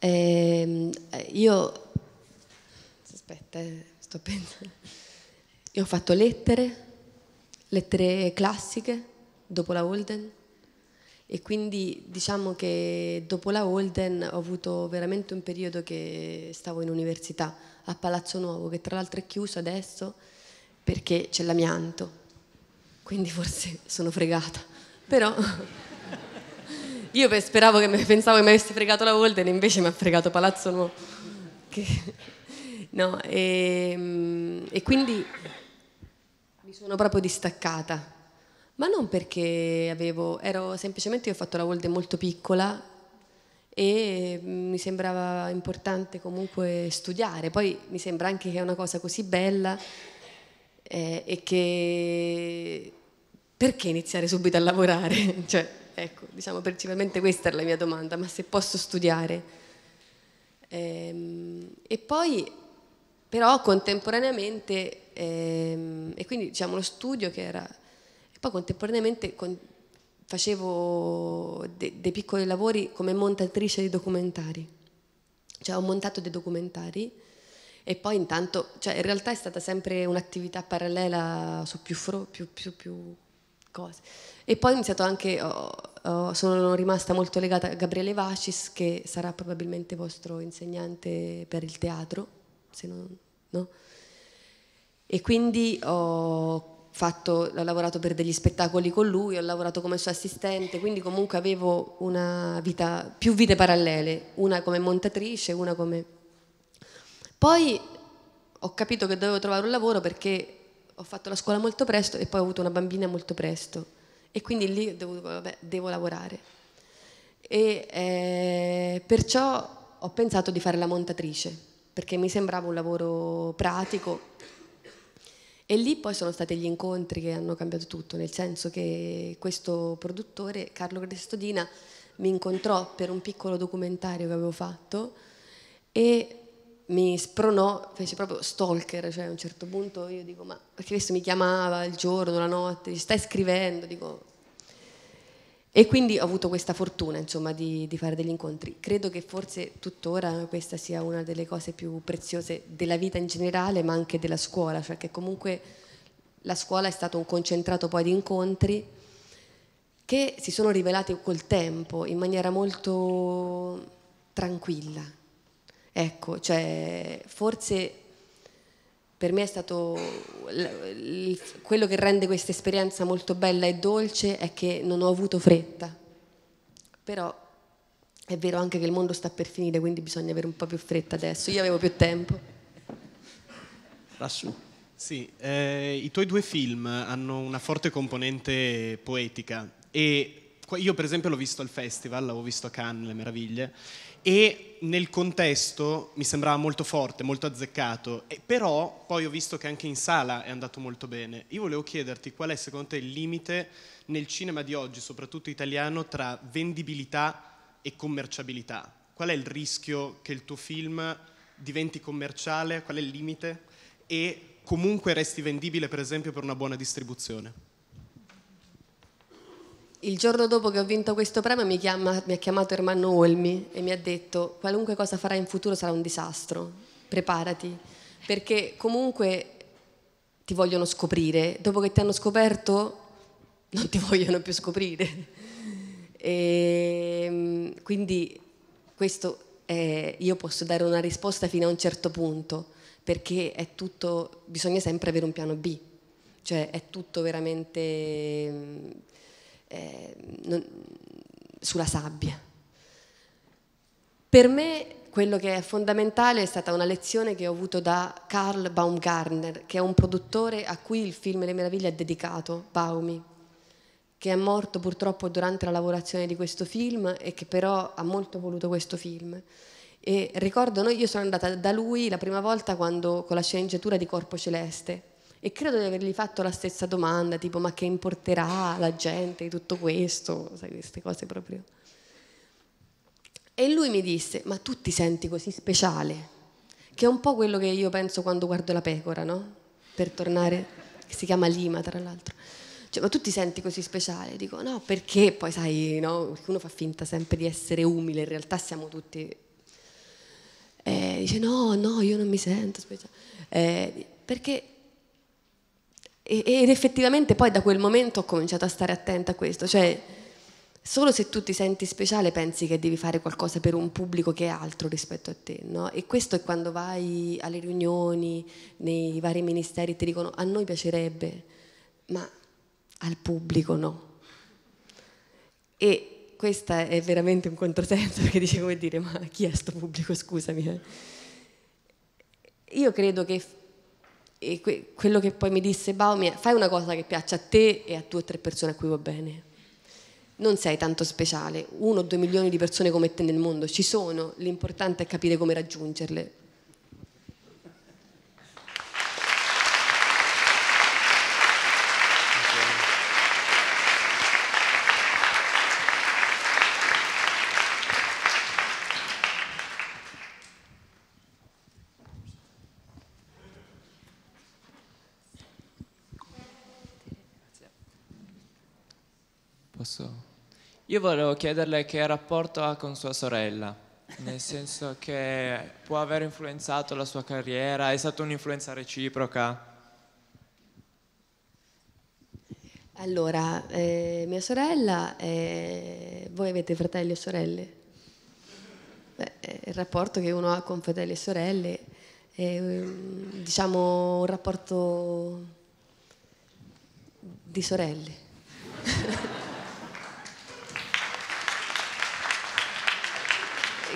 Eh, io... Aspetta, eh, sto pensando. Io ho fatto lettere, lettere classiche, dopo la Holden. E quindi diciamo che dopo la Holden ho avuto veramente un periodo che stavo in università a Palazzo Nuovo, che tra l'altro è chiuso adesso perché c'è l'amianto, quindi forse sono fregata, però io speravo che mi, pensavo che mi avesse fregato la Holden, invece mi ha fregato Palazzo Nuovo, che, no, e, e quindi mi sono proprio distaccata. Ma non perché avevo, ero semplicemente, io ho fatto la Holden molto piccola e mi sembrava importante comunque studiare, poi mi sembra anche che è una cosa così bella eh, e che perché iniziare subito a lavorare? Cioè, ecco, diciamo principalmente questa è la mia domanda, ma se posso studiare. Ehm, e poi però contemporaneamente, ehm, e quindi diciamo lo studio che era... Poi contemporaneamente con, facevo de, dei piccoli lavori come montatrice di documentari, cioè ho montato dei documentari e poi intanto, cioè in realtà è stata sempre un'attività parallela su più, fro, più, più, più cose. E poi ho iniziato anche, ho, ho, sono rimasta molto legata a Gabriele Vacis, che sarà probabilmente vostro insegnante per il teatro, se non, no? E quindi ho... Fatto, ho lavorato per degli spettacoli con lui, ho lavorato come suo assistente, quindi comunque avevo una vita, più vite parallele, una come montatrice, una come... Poi ho capito che dovevo trovare un lavoro perché ho fatto la scuola molto presto e poi ho avuto una bambina molto presto e quindi lì devo, vabbè, devo lavorare. E, eh, perciò ho pensato di fare la montatrice perché mi sembrava un lavoro pratico. E lì poi sono stati gli incontri che hanno cambiato tutto, nel senso che questo produttore, Carlo Crestodina, mi incontrò per un piccolo documentario che avevo fatto e mi spronò, fece proprio stalker, cioè a un certo punto io dico, ma perché questo mi chiamava il giorno, la notte, dice, stai scrivendo, dico... E quindi ho avuto questa fortuna, insomma, di, di fare degli incontri. Credo che forse tuttora questa sia una delle cose più preziose della vita in generale, ma anche della scuola, cioè che comunque la scuola è stato un concentrato poi di incontri che si sono rivelati col tempo in maniera molto tranquilla. Ecco, cioè forse per me è stato quello che rende questa esperienza molto bella e dolce è che non ho avuto fretta, però è vero anche che il mondo sta per finire, quindi bisogna avere un po' più fretta adesso, io avevo più tempo. Lassù. Sì, eh, i tuoi due film hanno una forte componente poetica e io per esempio l'ho visto al festival, l'avevo visto a Cannes, Le Meraviglie, e nel contesto mi sembrava molto forte, molto azzeccato, e però poi ho visto che anche in sala è andato molto bene. Io volevo chiederti qual è secondo te il limite nel cinema di oggi, soprattutto italiano, tra vendibilità e commerciabilità. Qual è il rischio che il tuo film diventi commerciale, qual è il limite e comunque resti vendibile per esempio per una buona distribuzione? Il giorno dopo che ho vinto questo premio mi, chiama, mi ha chiamato Ermanno Olmi e mi ha detto qualunque cosa farai in futuro sarà un disastro, preparati, perché comunque ti vogliono scoprire, dopo che ti hanno scoperto non ti vogliono più scoprire. E quindi questo è, io posso dare una risposta fino a un certo punto, perché è tutto, bisogna sempre avere un piano B, cioè è tutto veramente eh, non, sulla sabbia. Per me quello che è fondamentale è stata una lezione che ho avuto da Carl Baumgartner, che è un produttore a cui il film Le Meraviglie è dedicato, Baumi, che è morto purtroppo durante la lavorazione di questo film e che però ha molto voluto questo film. E ricordo, noi, io sono andata da lui la prima volta quando, con la sceneggiatura di Corpo Celeste, e credo di avergli fatto la stessa domanda, tipo ma che importerà la gente di tutto questo, sai, queste cose proprio. E lui mi disse, ma tu ti senti così speciale, che è un po' quello che io penso quando guardo La Pecora, no? Per tornare, che si chiama Lima tra l'altro. Cioè, ma tu ti senti così speciale? Dico, no, perché poi sai, no? Uno fa finta sempre di essere umile, in realtà siamo tutti... Eh, dice, no, no, io non mi sento speciale. Eh, perché... Ed effettivamente poi da quel momento ho cominciato a stare attenta a questo, cioè solo se tu ti senti speciale pensi che devi fare qualcosa per un pubblico che è altro rispetto a te, no? E questo è quando vai alle riunioni, nei vari ministeri, ti dicono a noi piacerebbe, ma... al pubblico no. E questo è veramente un controsenso, perché dice, come dire, ma chi è sto pubblico, scusami. Eh. Io credo che e que, quello che poi mi disse Baumi è, fai una cosa che piaccia a te e a due o tre persone a cui va bene. Non sei tanto speciale, uno o due milioni di persone come te nel mondo ci sono, l'importante è capire come raggiungerle. Io volevo chiederle che rapporto ha con sua sorella, nel senso che può aver influenzato la sua carriera, è stata un'influenza reciproca? Allora, eh, mia sorella, eh, voi avete fratelli o sorelle? Beh, il rapporto che uno ha con fratelli e sorelle è diciamo un rapporto di sorelle.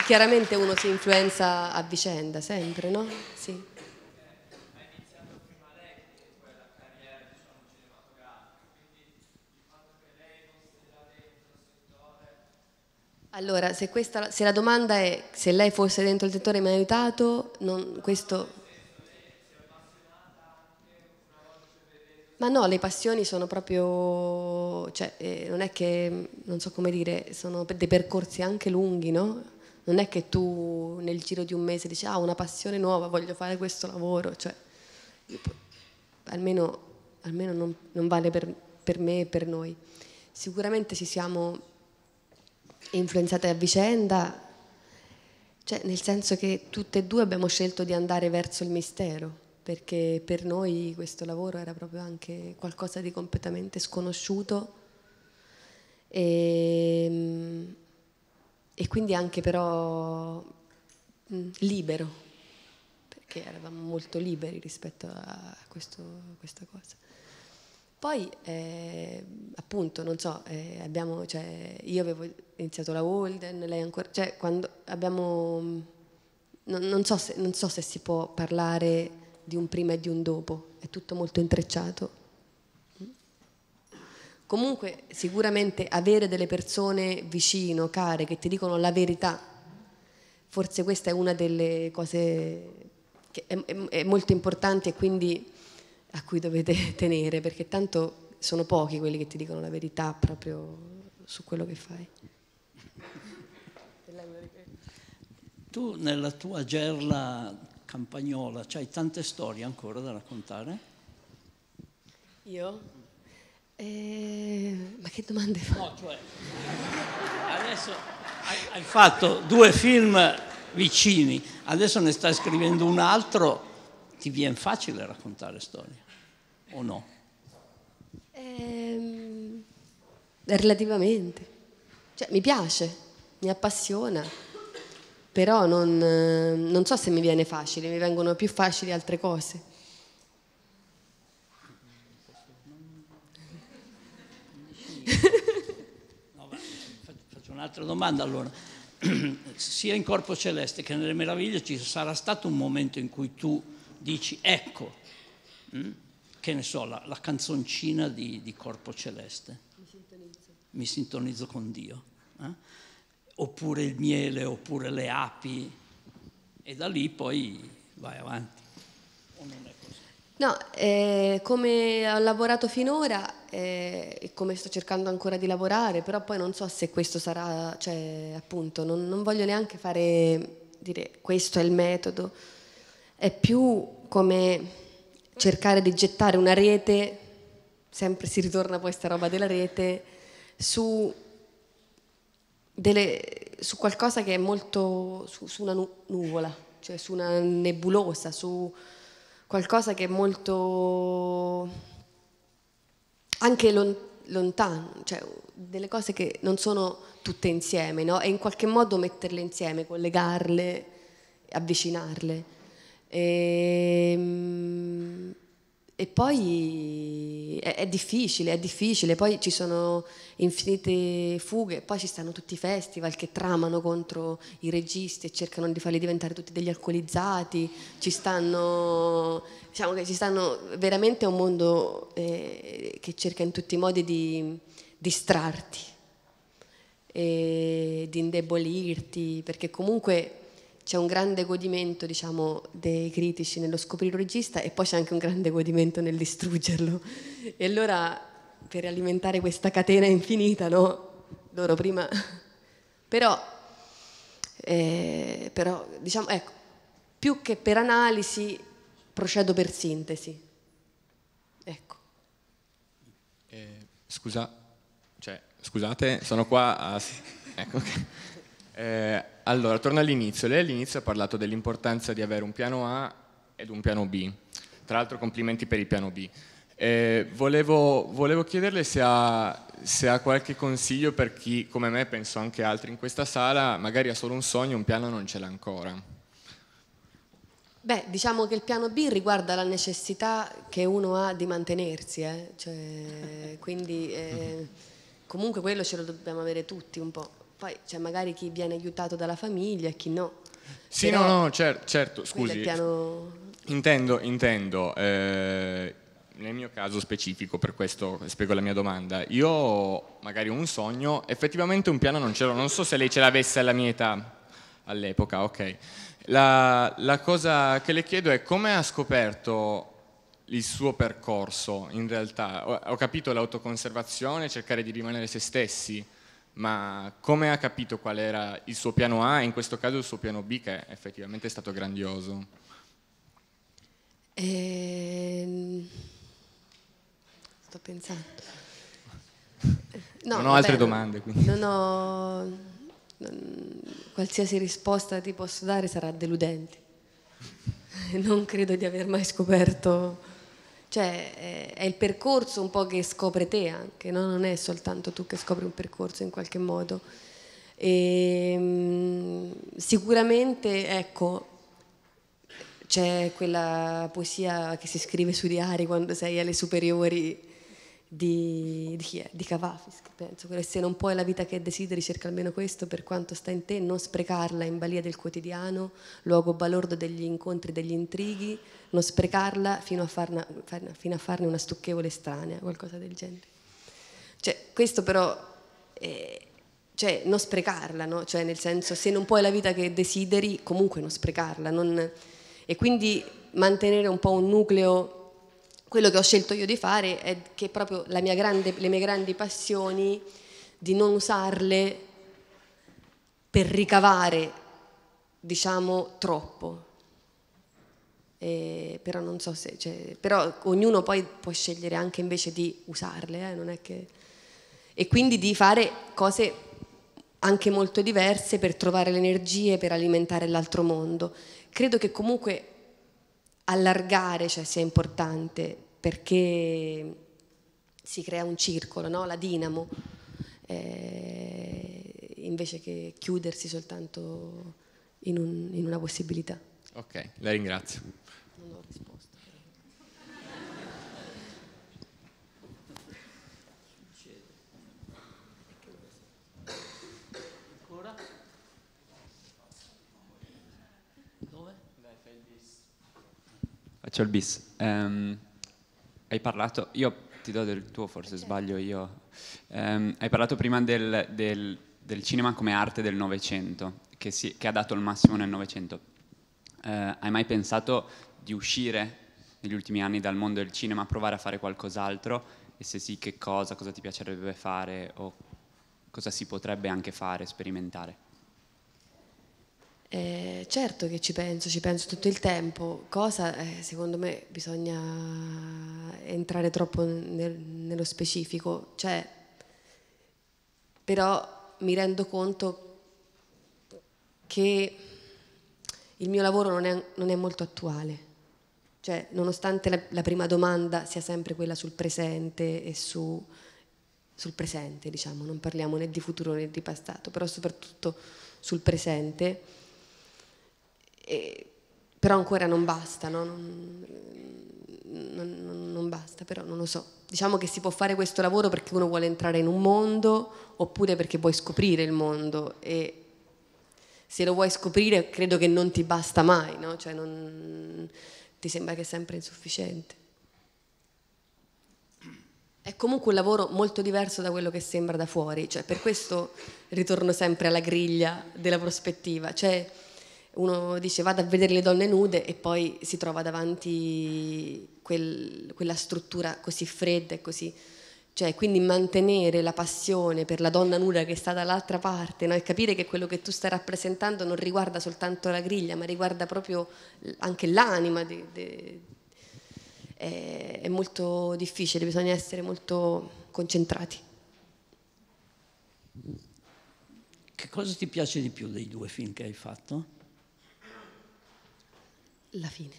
Chiaramente uno si influenza a vicenda sempre, no? Sì. Ha iniziato prima lei quella carriera, diciamo, cinematografica, quindi il fatto che lei non si era dentro il settore... Allora, se, questa, se la domanda è se lei fosse dentro il settore mi ha aiutato, non, questo... Ma no, le passioni sono proprio, cioè, eh, non è che, non so come dire, sono dei percorsi anche lunghi, no? Non è che tu nel giro di un mese dici, ah, ho una passione nuova, voglio fare questo lavoro, cioè, almeno, almeno non, non vale per, per me e per noi. Sicuramente ci siamo influenzate a vicenda, cioè, nel senso che tutte e due abbiamo scelto di andare verso il mistero, perché per noi questo lavoro era proprio anche qualcosa di completamente sconosciuto e, e quindi anche però mh, libero, perché eravamo molto liberi rispetto a questo, questa cosa. Poi eh, appunto, non so, eh, abbiamo, cioè, io avevo iniziato la Holden, lei ancora, cioè quando abbiamo, non, non, so se, non so se si può parlare di un prima e di un dopo, è tutto molto intrecciato. Comunque sicuramente avere delle persone vicino, care, che ti dicono la verità, forse questa è una delle cose che è, è, è molto importante e quindi a cui dovete tenere, perché tanto sono pochi quelli che ti dicono la verità proprio su quello che fai. Tu nella tua gerla campagnola, c'hai tante storie ancora da raccontare? Io? Eh, ma che domande fai? No, cioè, adesso hai fatto due film vicini, adesso ne stai scrivendo un altro ti viene facile raccontare storie, o no? Eh, relativamente. Cioè, mi piace, mi appassiona, però non, non so se mi viene facile, mi vengono più facili altre cose. No, faccio un'altra domanda allora. Sia in Corpo Celeste che nelle Meraviglie ci sarà stato un momento in cui tu dici ecco, mh? che ne so, la, la canzoncina di, di Corpo Celeste, mi sintonizzo, mi sintonizzo con Dio, eh? oppure il miele, oppure le api, e da lì poi vai avanti, o non è così? No, eh, come ho lavorato finora eh, e come sto cercando ancora di lavorare, però poi non so se questo sarà, cioè appunto non, non voglio neanche fare, dire questo è il metodo, è più come cercare di gettare una rete, sempre si ritorna poi sta roba della rete, su, delle, su qualcosa che è molto, su, su una nu nuvola, cioè su una nebulosa, su... qualcosa che è molto anche lon, lontano, cioè delle cose che non sono tutte insieme, no? E in qualche modo metterle insieme, collegarle, avvicinarle. E, e poi è, è difficile, è difficile, poi ci sono infinite fughe, poi ci stanno tutti i festival che tramano contro i registi e cercano di farli diventare tutti degli alcolizzati, ci stanno, diciamo che ci stanno veramente un mondo eh, che cerca in tutti i modi di distrarti e di indebolirti, perché comunque c'è un grande godimento, diciamo, dei critici nello scoprire un regista, e poi c'è anche un grande godimento nel distruggerlo. E allora, per alimentare questa catena infinita, no? Loro prima... Però, eh, però, diciamo, ecco, più che per analisi, procedo per sintesi. Ecco. Eh, scusa, cioè, scusate, sono qua a... Ecco, ok. Eh, allora, torno all'inizio. Lei all'inizio ha parlato dell'importanza di avere un piano A ed un piano B. Tra l'altro complimenti per il piano B. Eh, volevo, volevo chiederle se ha, se ha qualche consiglio per chi, come me, penso anche altri in questa sala, magari ha solo un sogno, un piano non ce l'ha ancora. Beh, diciamo che il piano B riguarda la necessità che uno ha di mantenersi, eh? Cioè, quindi eh, comunque quello ce lo dobbiamo avere tutti un po'. Poi c'è cioè, magari chi viene aiutato dalla famiglia e chi no. Sì, però no, no, certo, certo scusi. Piano... Intendo, intendo eh, nel mio caso specifico, per questo spiego la mia domanda. Io magari ho un sogno, effettivamente un piano non ce l'ho, non so se lei ce l'avesse alla mia età, all'epoca, ok. La, la cosa che le chiedo è come ha scoperto il suo percorso in realtà. Ho, ho capito l'autoconservazione, cercare di rimanere se stessi, ma come ha capito qual era il suo piano A e in questo caso il suo piano B, che è effettivamente è stato grandioso? Eh, sto pensando. No, non ho vabbè, altre domande. Quindi. Non ho, non, qualsiasi risposta ti posso dare sarà deludente. Non credo di aver mai scoperto... Cioè è il percorso un po' che scopre te anche, no? Non è soltanto tu che scopri un percorso in qualche modo. E, sicuramente ecco, c'è quella poesia che si scrive sui diari quando sei alle superiori di, di chi è? Di Cavafis, che penso, se non puoi la vita che desideri cerca almeno questo, per quanto sta in te non sprecarla in balia del quotidiano, luogo balordo degli incontri e degli intrighi, non sprecarla fino a, farna, fino a farne una stucchevole estranea, qualcosa del genere. Cioè questo però eh, cioè non sprecarla, no? Cioè nel senso, se non puoi la vita che desideri comunque non sprecarla, non, e quindi mantenere un po' un nucleo. Quello che ho scelto io di fare è che proprio la mia grande, le mie grandi passioni, di non usarle per ricavare, diciamo, troppo. E, però non so se... Cioè, però ognuno poi può scegliere anche invece di usarle, eh, non è che... E quindi di fare cose anche molto diverse per trovare le energie, per alimentare l'altro mondo. Credo che comunque... allargare, cioè, sia importante, perché si crea un circolo, no? La dinamo, eh, invece che chiudersi soltanto in, un, in una possibilità. Ok, la ringrazio. Non ho risposto. Faccio il bis. Um, hai parlato, io ti do del tuo, forse okay. Sbaglio io. Um, hai parlato prima del, del, del cinema come arte del Novecento, che, si, che ha dato il massimo nel Novecento. Uh, hai mai pensato di uscire negli ultimi anni dal mondo del cinema, provare a fare qualcos'altro? E se sì, che cosa? Cosa ti piacerebbe fare? O cosa si potrebbe anche fare, sperimentare? Eh, certo che ci penso, ci penso tutto il tempo. Cosa? Eh, secondo me bisogna entrare troppo nel, nello specifico, cioè, però mi rendo conto che il mio lavoro non è, non è molto attuale, cioè, nonostante la, la prima domanda sia sempre quella sul presente e su, sul presente, diciamo, non parliamo né di futuro né di passato, però soprattutto sul presente. Eh, però ancora non basta, no? non, non, non, non basta, però non lo so. Diciamo che si può fare questo lavoro perché uno vuole entrare in un mondo, oppure perché vuoi scoprire il mondo, e se lo vuoi scoprire credo che non ti basta mai, no? Cioè non, ti sembra che è sempre insufficiente. È comunque un lavoro molto diverso da quello che sembra da fuori, cioè, per questo ritorno sempre alla griglia della prospettiva, cioè, uno dice vado a vedere le donne nude e poi si trova davanti quel, quella struttura così fredda e così, cioè, quindi mantenere la passione per la donna nuda che sta dall'altra parte, no? E capire che quello che tu stai rappresentando non riguarda soltanto la griglia, ma riguarda proprio anche l'anima de, de, è, è molto difficile, bisogna essere molto concentrati. Che cosa ti piace di più dei due film che hai fatto? La fine.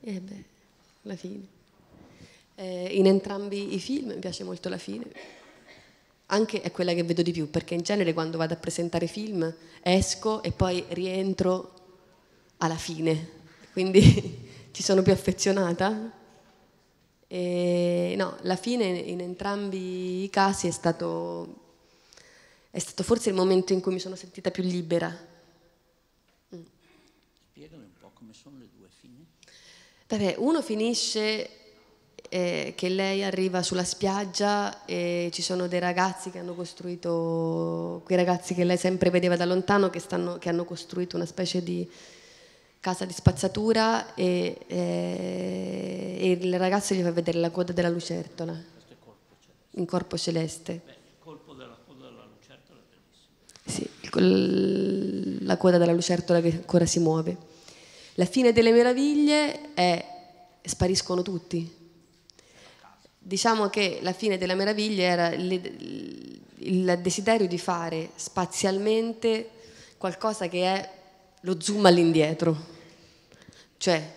Eh beh, la fine. Eh, in entrambi i film mi piace molto la fine. Anche è quella che vedo di più, perché in genere quando vado a presentare film esco e poi rientro alla fine. Quindi ci sono più affezionata. E, no, la fine in entrambi i casi è stato, è stato forse il momento in cui mi sono sentita più libera. Spiegami un po' come sono le due fini. Vabbè, uno finisce eh, che lei arriva sulla spiaggia e ci sono dei ragazzi che hanno costruito, quei ragazzi che lei sempre vedeva da lontano, che, stanno, che hanno costruito una specie di casa di spazzatura, e, eh, e il ragazzo gli fa vedere la coda della lucertola. Questo è Corpo Celeste. In Corpo Celeste. Beh, il colpo della coda della lucertola è bellissimo. Sì. La coda della lucertola che ancora si muove. La fine delle meraviglie è spariscono tutti. Diciamo che la fine della meraviglia era il desiderio di fare spazialmente qualcosa che è lo zoom all'indietro. Cioè,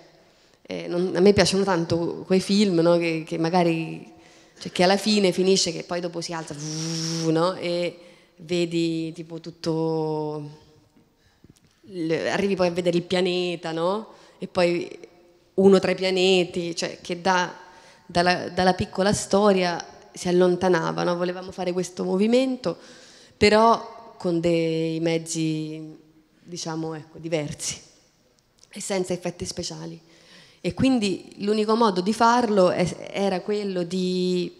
eh, non, a me piacciono tanto quei film, no, che, che magari, cioè, che alla fine finisce che poi dopo si alza, no? E vedi tipo tutto, arrivi poi a vedere il pianeta, no? E poi uno tra i pianeti, cioè, che da, dalla, dalla piccola storia si allontanava, no? Volevamo fare questo movimento, però con dei mezzi, diciamo, ecco, diversi e senza effetti speciali, e quindi l'unico modo di farlo è, era quello di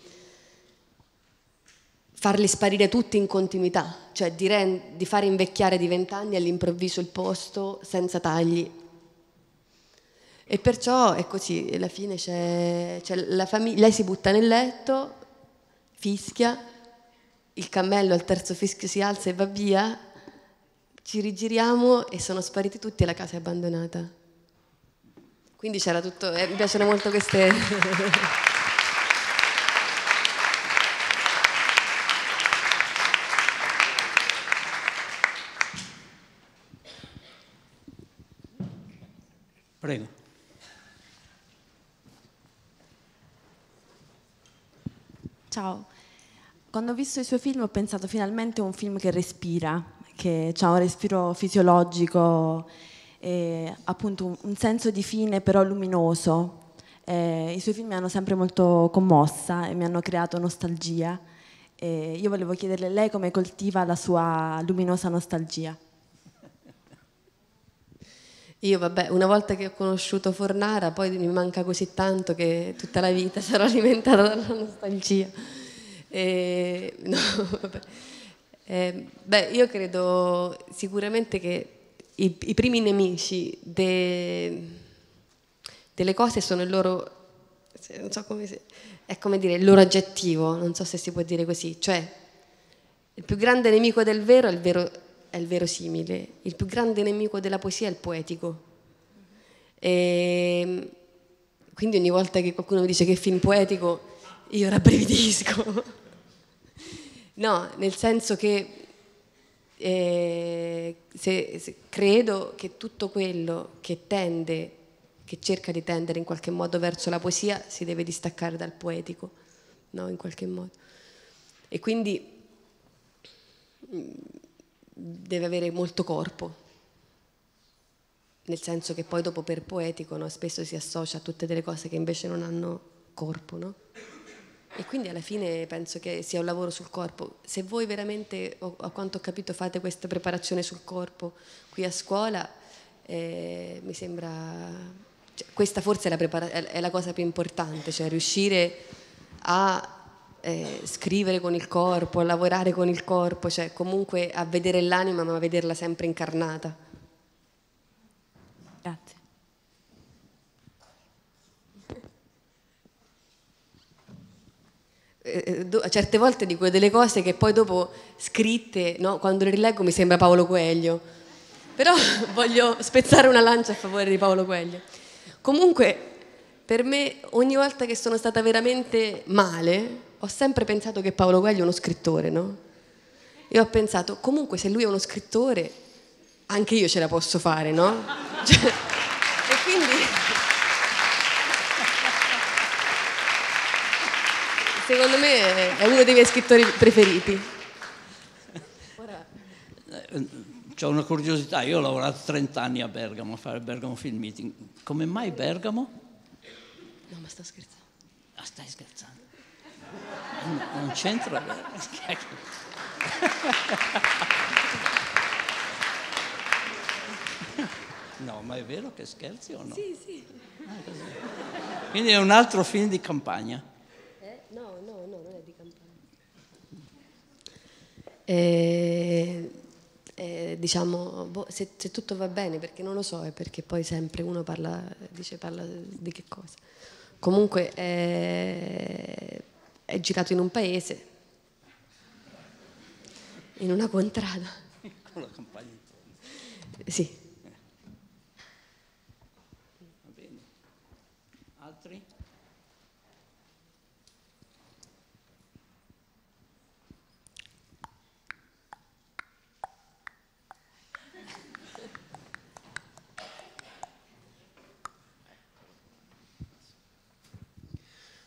farli sparire tutti in continuità, cioè di, di far invecchiare di vent'anni all'improvviso il posto senza tagli. E perciò è così, alla fine c'è la famiglia, lei si butta nel letto, fischia, il cammello al terzo fischio si alza e va via, ci rigiriamo e sono spariti tutti e la casa è abbandonata. Quindi c'era tutto, eh, mi piacciono molto queste... Prego. Ciao. Quando ho visto i suoi film ho pensato finalmente a un film che respira, che ha un respiro fisiologico, e appunto un senso di fine però luminoso. Eh, I suoi film mi hanno sempre molto commossa e mi hanno creato nostalgia. Eh, io volevo chiederle a lei come coltiva la sua luminosa nostalgia. Io vabbè, una volta che ho conosciuto Fornara poi mi manca così tanto che tutta la vita sarò alimentata dalla nostalgia. Eh, no, vabbè. Eh, beh, io credo sicuramente che i, i primi nemici de, delle cose sono il loro, non so come si, è come dire il loro aggettivo, non so se si può dire così, cioè il più grande nemico del vero è il vero è il verosimile, il più grande nemico della poesia è il poetico. E quindi ogni volta che qualcuno mi dice che film poetico io rabbrividisco. No, nel senso che eh, se, se, credo che tutto quello che tende, che cerca di tendere in qualche modo verso la poesia si deve distaccare dal poetico, no? In qualche modo. E quindi deve avere molto corpo, nel senso che poi dopo per poetico, no, spesso si associa a tutte delle cose che invece non hanno corpo, no? E quindi alla fine penso che sia un lavoro sul corpo. Se voi veramente, a quanto ho capito, fate questa preparazione sul corpo qui a scuola, eh, mi sembra, cioè, questa forse è la, prepara- è la cosa più importante, cioè riuscire a Eh, scrivere con il corpo, a lavorare con il corpo, cioè comunque a vedere l'anima ma a vederla sempre incarnata. Grazie. Eh, do, certe volte dico delle cose che poi dopo scritte, no, quando le rileggo mi sembra Paolo Coelho, però voglio spezzare una lancia a favore di Paolo Coelho. Comunque per me ogni volta che sono stata veramente male ho sempre pensato che Paolo Coelho è uno scrittore, no? E ho pensato, comunque se lui è uno scrittore, anche io ce la posso fare, no? Cioè, e quindi, secondo me è uno dei miei scrittori preferiti. Ora... C'ho una curiosità, io ho lavorato trenta anni a Bergamo, a fare Bergamo Film Meeting. Come mai Bergamo? No, ma sto scherzando. Ah, stai scherzando? Non c'entra. No, ma è vero che scherzi o no? Sì, sì. Ah, così. Quindi è un altro film di campagna. Eh? No, no, no, non è di campagna. Eh, eh, diciamo, boh, se, se tutto va bene, perché non lo so, è perché poi sempre uno parla, dice parla di che cosa. Comunque eh, è girato in un paese, in una contrada. Con la campagna intorno. Sì. Eh. Va bene. Altri?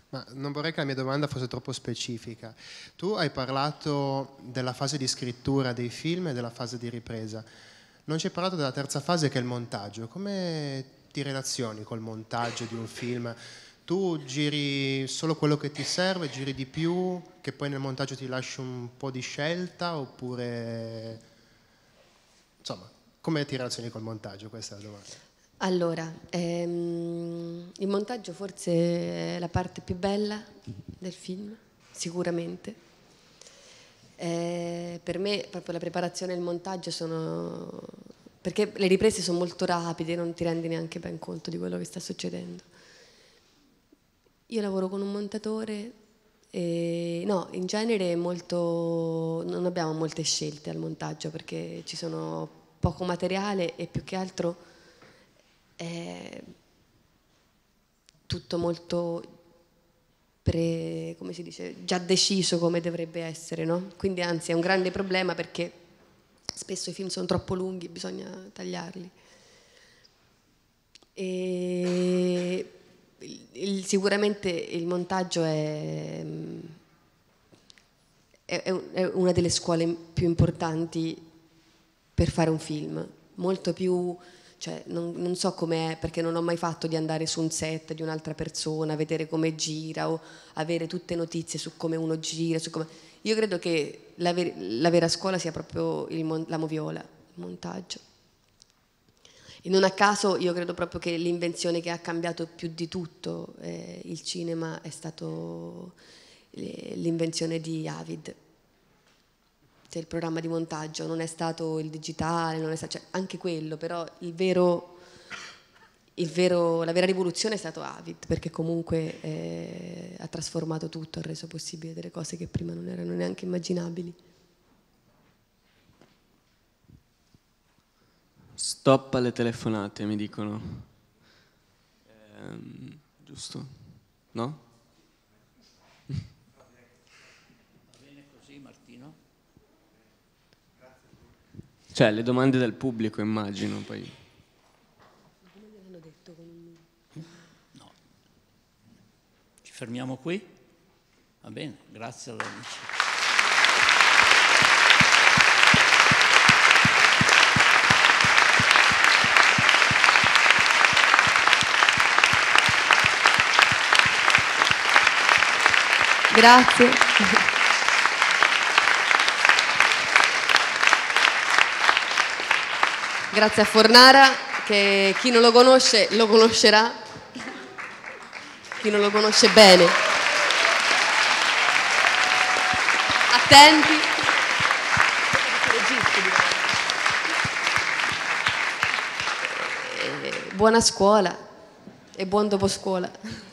Ma non vorrei che la mia domanda fosse troppo specifica. Tu hai parlato della fase di scrittura dei film e della fase di ripresa. Non ci hai parlato della terza fase che è il montaggio. Come ti relazioni col montaggio di un film? Tu giri solo quello che ti serve, giri di più, che poi nel montaggio ti lasci un po' di scelta, oppure... Insomma, come ti relazioni col montaggio? Questa è la domanda. Allora, ehm, il montaggio forse è la parte più bella del film, sicuramente. Eh, per me proprio la preparazione e il montaggio sono... perché le riprese sono molto rapide, non ti rendi neanche ben conto di quello che sta succedendo. Io lavoro con un montatore e no, in genere molto... non abbiamo molte scelte al montaggio perché ci sono poco materiale e più che altro... è tutto molto pre, come si dice, già deciso come dovrebbe essere, no? Quindi anzi è un grande problema perché spesso i film sono troppo lunghi, bisogna tagliarli. E il, il, sicuramente il montaggio è, è, è una delle scuole più importanti per fare un film, molto più, cioè, non, non so com'è, perché non ho mai fatto di andare su un set di un'altra persona, vedere come gira o avere tutte notizie su come uno gira, su come... Io credo che la, ver la vera scuola sia proprio il la moviola, il montaggio. E non a caso io credo proprio che l'invenzione che ha cambiato più di tutto eh, il cinema è stato l'invenzione di Avid. Cioè, il programma di montaggio non è stato il digitale, non è stato, cioè, anche quello, però il vero, il vero, la vera rivoluzione è stato Avid, perché comunque eh, ha trasformato tutto, ha reso possibile delle cose che prima non erano neanche immaginabili. Stop alle telefonate, mi dicono. Ehm, giusto? No? Va bene così, Martino? Cioè, le domande del pubblico, immagino, poi. Ma come gliel'hanno detto con un... No. Ci fermiamo qui? Va bene, grazie agli amici. Grazie. Grazie a Fornara, che chi non lo conosce lo conoscerà, chi non lo conosce bene. Attenti. E buona scuola e buon doposcuola.